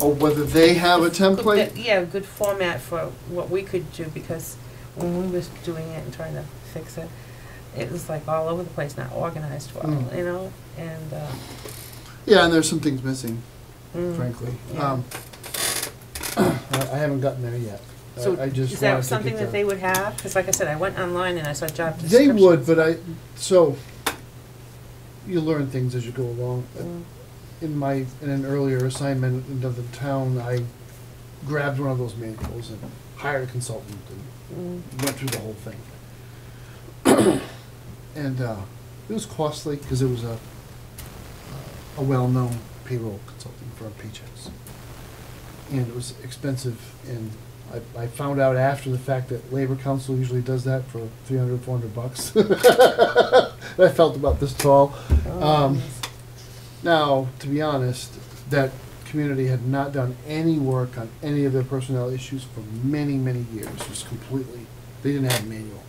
Oh, whether they have a template? Yeah, a good format for what we could do, because when we were doing it and trying to fix it, it was like all over the place, not organized well, you know? And yeah, and there's some things missing, frankly. Yeah. I haven't gotten there yet. So I just is that something that they would have? Because like I said, I went online and I saw job descriptions. They would, but so you learn things as you go along. In an earlier assignment of the town, I grabbed one of those manuals and hired a consultant and went through the whole thing. And it was costly because it was a well-known payroll consulting firm, paychecks. And it was expensive, and I found out after the fact that Labor Council usually does that for $300, $400 bucks. I felt about this tall. Now, to be honest, that community had not done any work on any of their personnel issues for many, many years. It was completely, they didn't have a manual.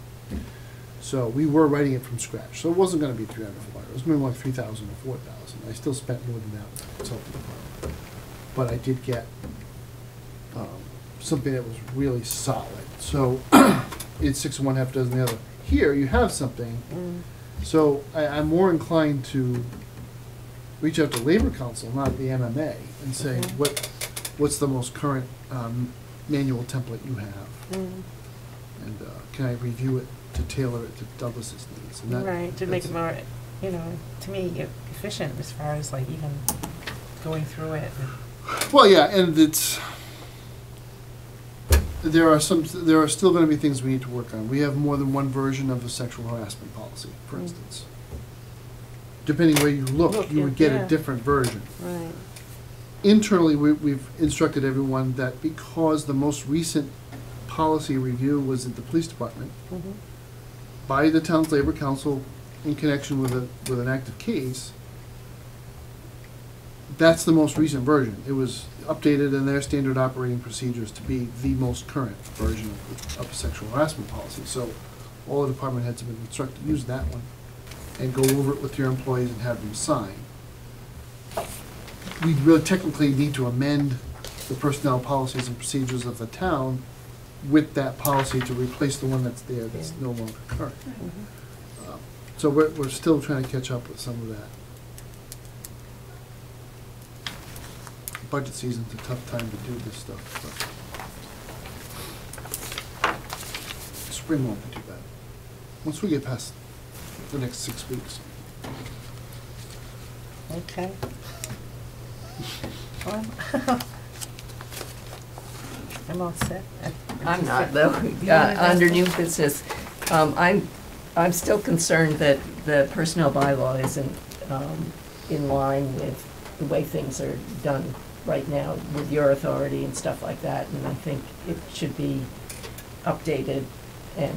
So we were writing it from scratch. So it wasn't going to be 300 or 400. It was going to be like 3,000 or 4,000. I still spent more than that with the consulting department. But I did get something that was really solid. So it's six of one, half dozen the other. Here, you have something. So I'm more inclined to reach out to Labor Council, not the MMA, and say, what's the most current manual template you have? And can I review it to tailor it to Douglas's needs? And that, right, to make it more, you know, to me, efficient as far as like even going through it. Well, yeah, and it's, there are still going to be things we need to work on. We have more than one version of a sexual harassment policy, for instance. Depending where you look you would get a different version. Right. Internally, we've instructed everyone that because the most recent policy review was at the police department, by the town's labor council in connection with an active case, that's the most recent version. It was updated in their standard operating procedures to be the most current version of a sexual harassment policy. So all the department heads have been instructed to use that one and go over it with your employees and have them sign. We really technically need to amend the personnel policies and procedures of the town with that policy to replace the one that's there that's no longer current. So we're still trying to catch up with some of that. Budget season's a tough time to do this stuff, but spring won't be too bad. Once we get past the next 6 weeks. Okay. Well, I'm all set. I'm not though. Under new business, I'm still concerned that the personnel bylaw isn't in line with the way things are done right now with your authority and stuff like that, and I think it should be updated and.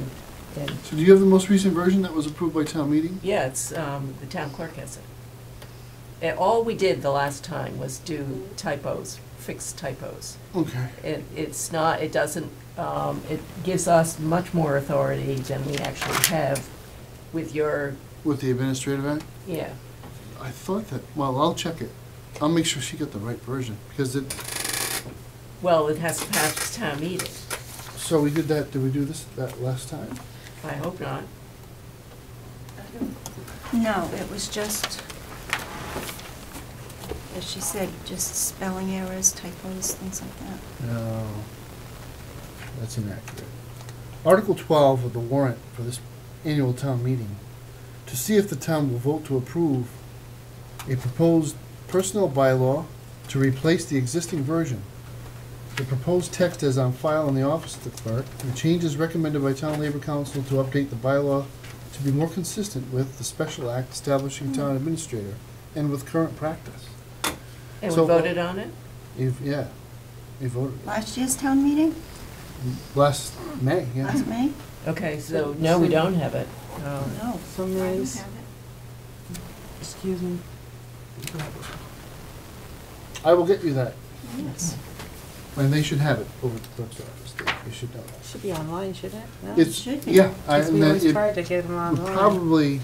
So do you have the most recent version that was approved by town meeting? Yeah, it's the town clerk has it. And all we did the last time was do typos, fix typos. Okay. It's not, it doesn't, it gives us much more authority than we actually have with your... With the administrative act? Yeah. I thought that, well, I'll check it. I'll make sure she got the right version because it... Well, it has to pass town meeting. So we did that, did we do this that last time? I hope not. No, it was just, as she said, just spelling errors, typos, things like that. No, that's inaccurate. Article 12 of the warrant for this annual town meeting, to see if the town will vote to approve a proposed personnel bylaw to replace the existing version. The proposed text is on file in the office of the clerk. The changes recommended by Town Labor Council to update the bylaw to be more consistent with the Special Act establishing town administrator and with current practice. And so we voted on it? Yeah, we voted. Last year's town meeting? Last May, yeah. Last May? Okay, so no, we don't have it. No, sometimes. I don't have it. Excuse me. I will get you that. Yes. And they should have it over at the clerk's office. They should know that. It should be online, shouldn't it? No, it should be. Yeah. Because we always try to get them online. Probably.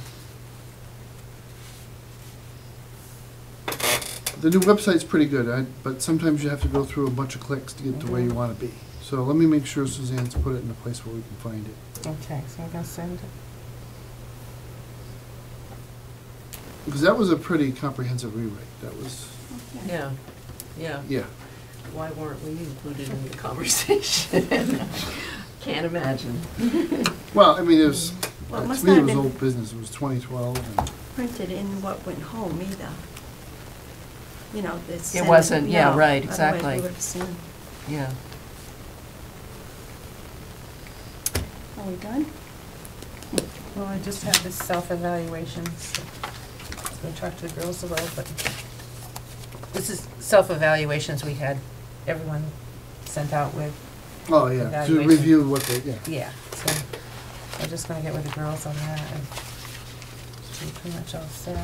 The new website's pretty good, but sometimes you have to go through a bunch of clicks to get to where you want to be. So let me make sure Suzanne's put it in a place where we can find it. Okay, so I'm going to send it. Because that was a pretty comprehensive rewrite. That was... Okay. Yeah. Yeah. Yeah. Why weren't we included in the conversation? Can't imagine. Well, I mean, it was, to me, it was old business. It was 2012. And printed in what went home, either. You know, it's. It wasn't, yeah, know, right, exactly. We would have seen. Yeah. Are we done? Well, I just had this self-evaluation. So I talked to the girls a little, but this is self-evaluations we had. Everyone sent out with to review what they, yeah. Yeah, so I'm just going to get with the girls on that and I'm pretty much all set.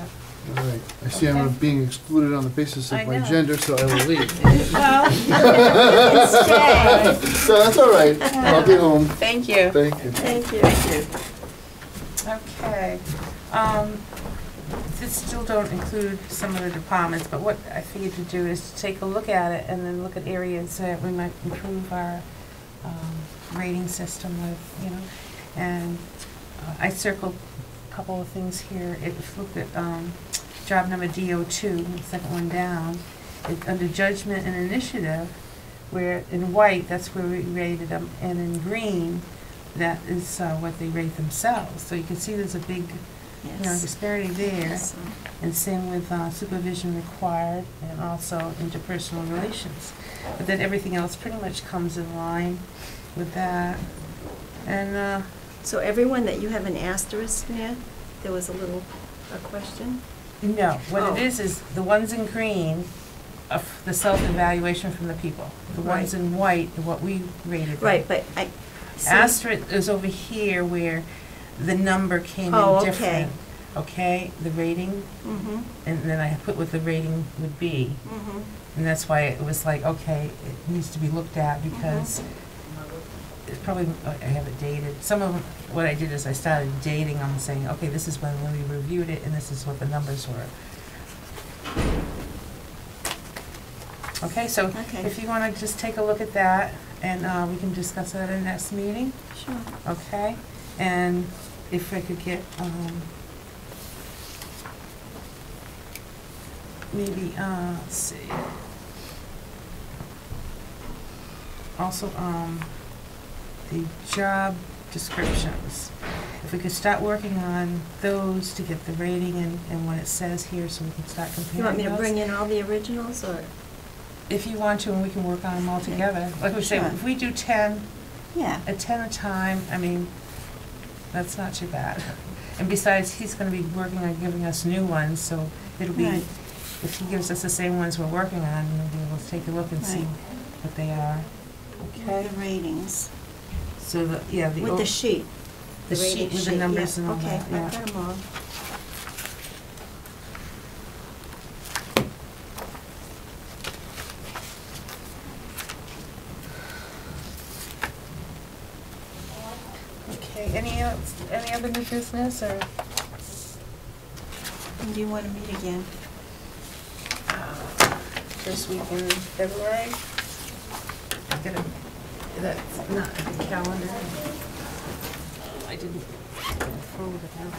All right. I see I'm being excluded on the basis of my gender, so I will leave. Well, you can stay. So that's all right. I'll be home. Thank you. Thank you. Thank you. Thank you. Okay. This still don't include some of the departments, but what I figured to do is to take a look at it and then look at areas that we might improve our rating system with, you know. And I circled a couple of things here. It looked at job number DO2, the second one down, under judgment and initiative, where in white, that's where we rated them, and in green, that is what they rate themselves. So you can see there's a big disparity there. So. And same with supervision required and also interpersonal relations. But then everything else pretty much comes in line with that. And so everyone that you have an asterisk near, there was a question? No. What it is the ones in green of the self-evaluation from the people. The ones in white are what we rated. Right, but I... Asterisk is over here where the number came in different. Okay, the rating, and then I put what the rating would be, and that's why it was like, okay, it needs to be looked at because it's probably I have it dated. Some of what I did is I started dating on saying, okay, this is when we reviewed it, and this is what the numbers were. Okay, so if you want to just take a look at that, and we can discuss that in the next meeting. Sure. Okay, and if I could get. Maybe, let's see. Also, the job descriptions. If we could start working on those to get the rating and what it says here so we can start comparing. You want me to bring in all the originals? Or? If you want to, and we can work on them all together. Like we say, if we do 10, a 10 a time, I mean, that's not too bad. And besides, he's going to be working on giving us new ones, so it'll be... If he gives us the same ones we're working on, we'll be able to take a look and see what they are. Okay. The ratings. So the with the sheet. The sheet with the numbers and all that. Okay, I've got them all. Okay. Any other new business or? Do you want to meet again? First week in February. That's not the calendar. I didn't fold it out.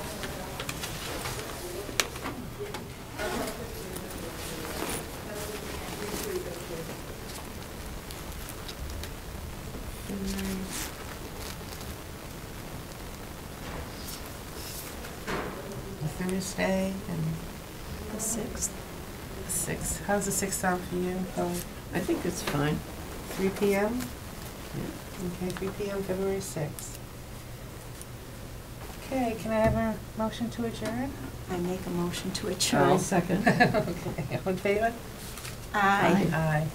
Thursday and the 6th. 6. How's the 6th sound for you? I think it's fine. 3 p.m.? Yeah. Okay, 3 p.m. February 6th. Okay, can I have a motion to adjourn? I make a motion to adjourn. I'll second. Okay, all in favor? Aye. Aye. Aye.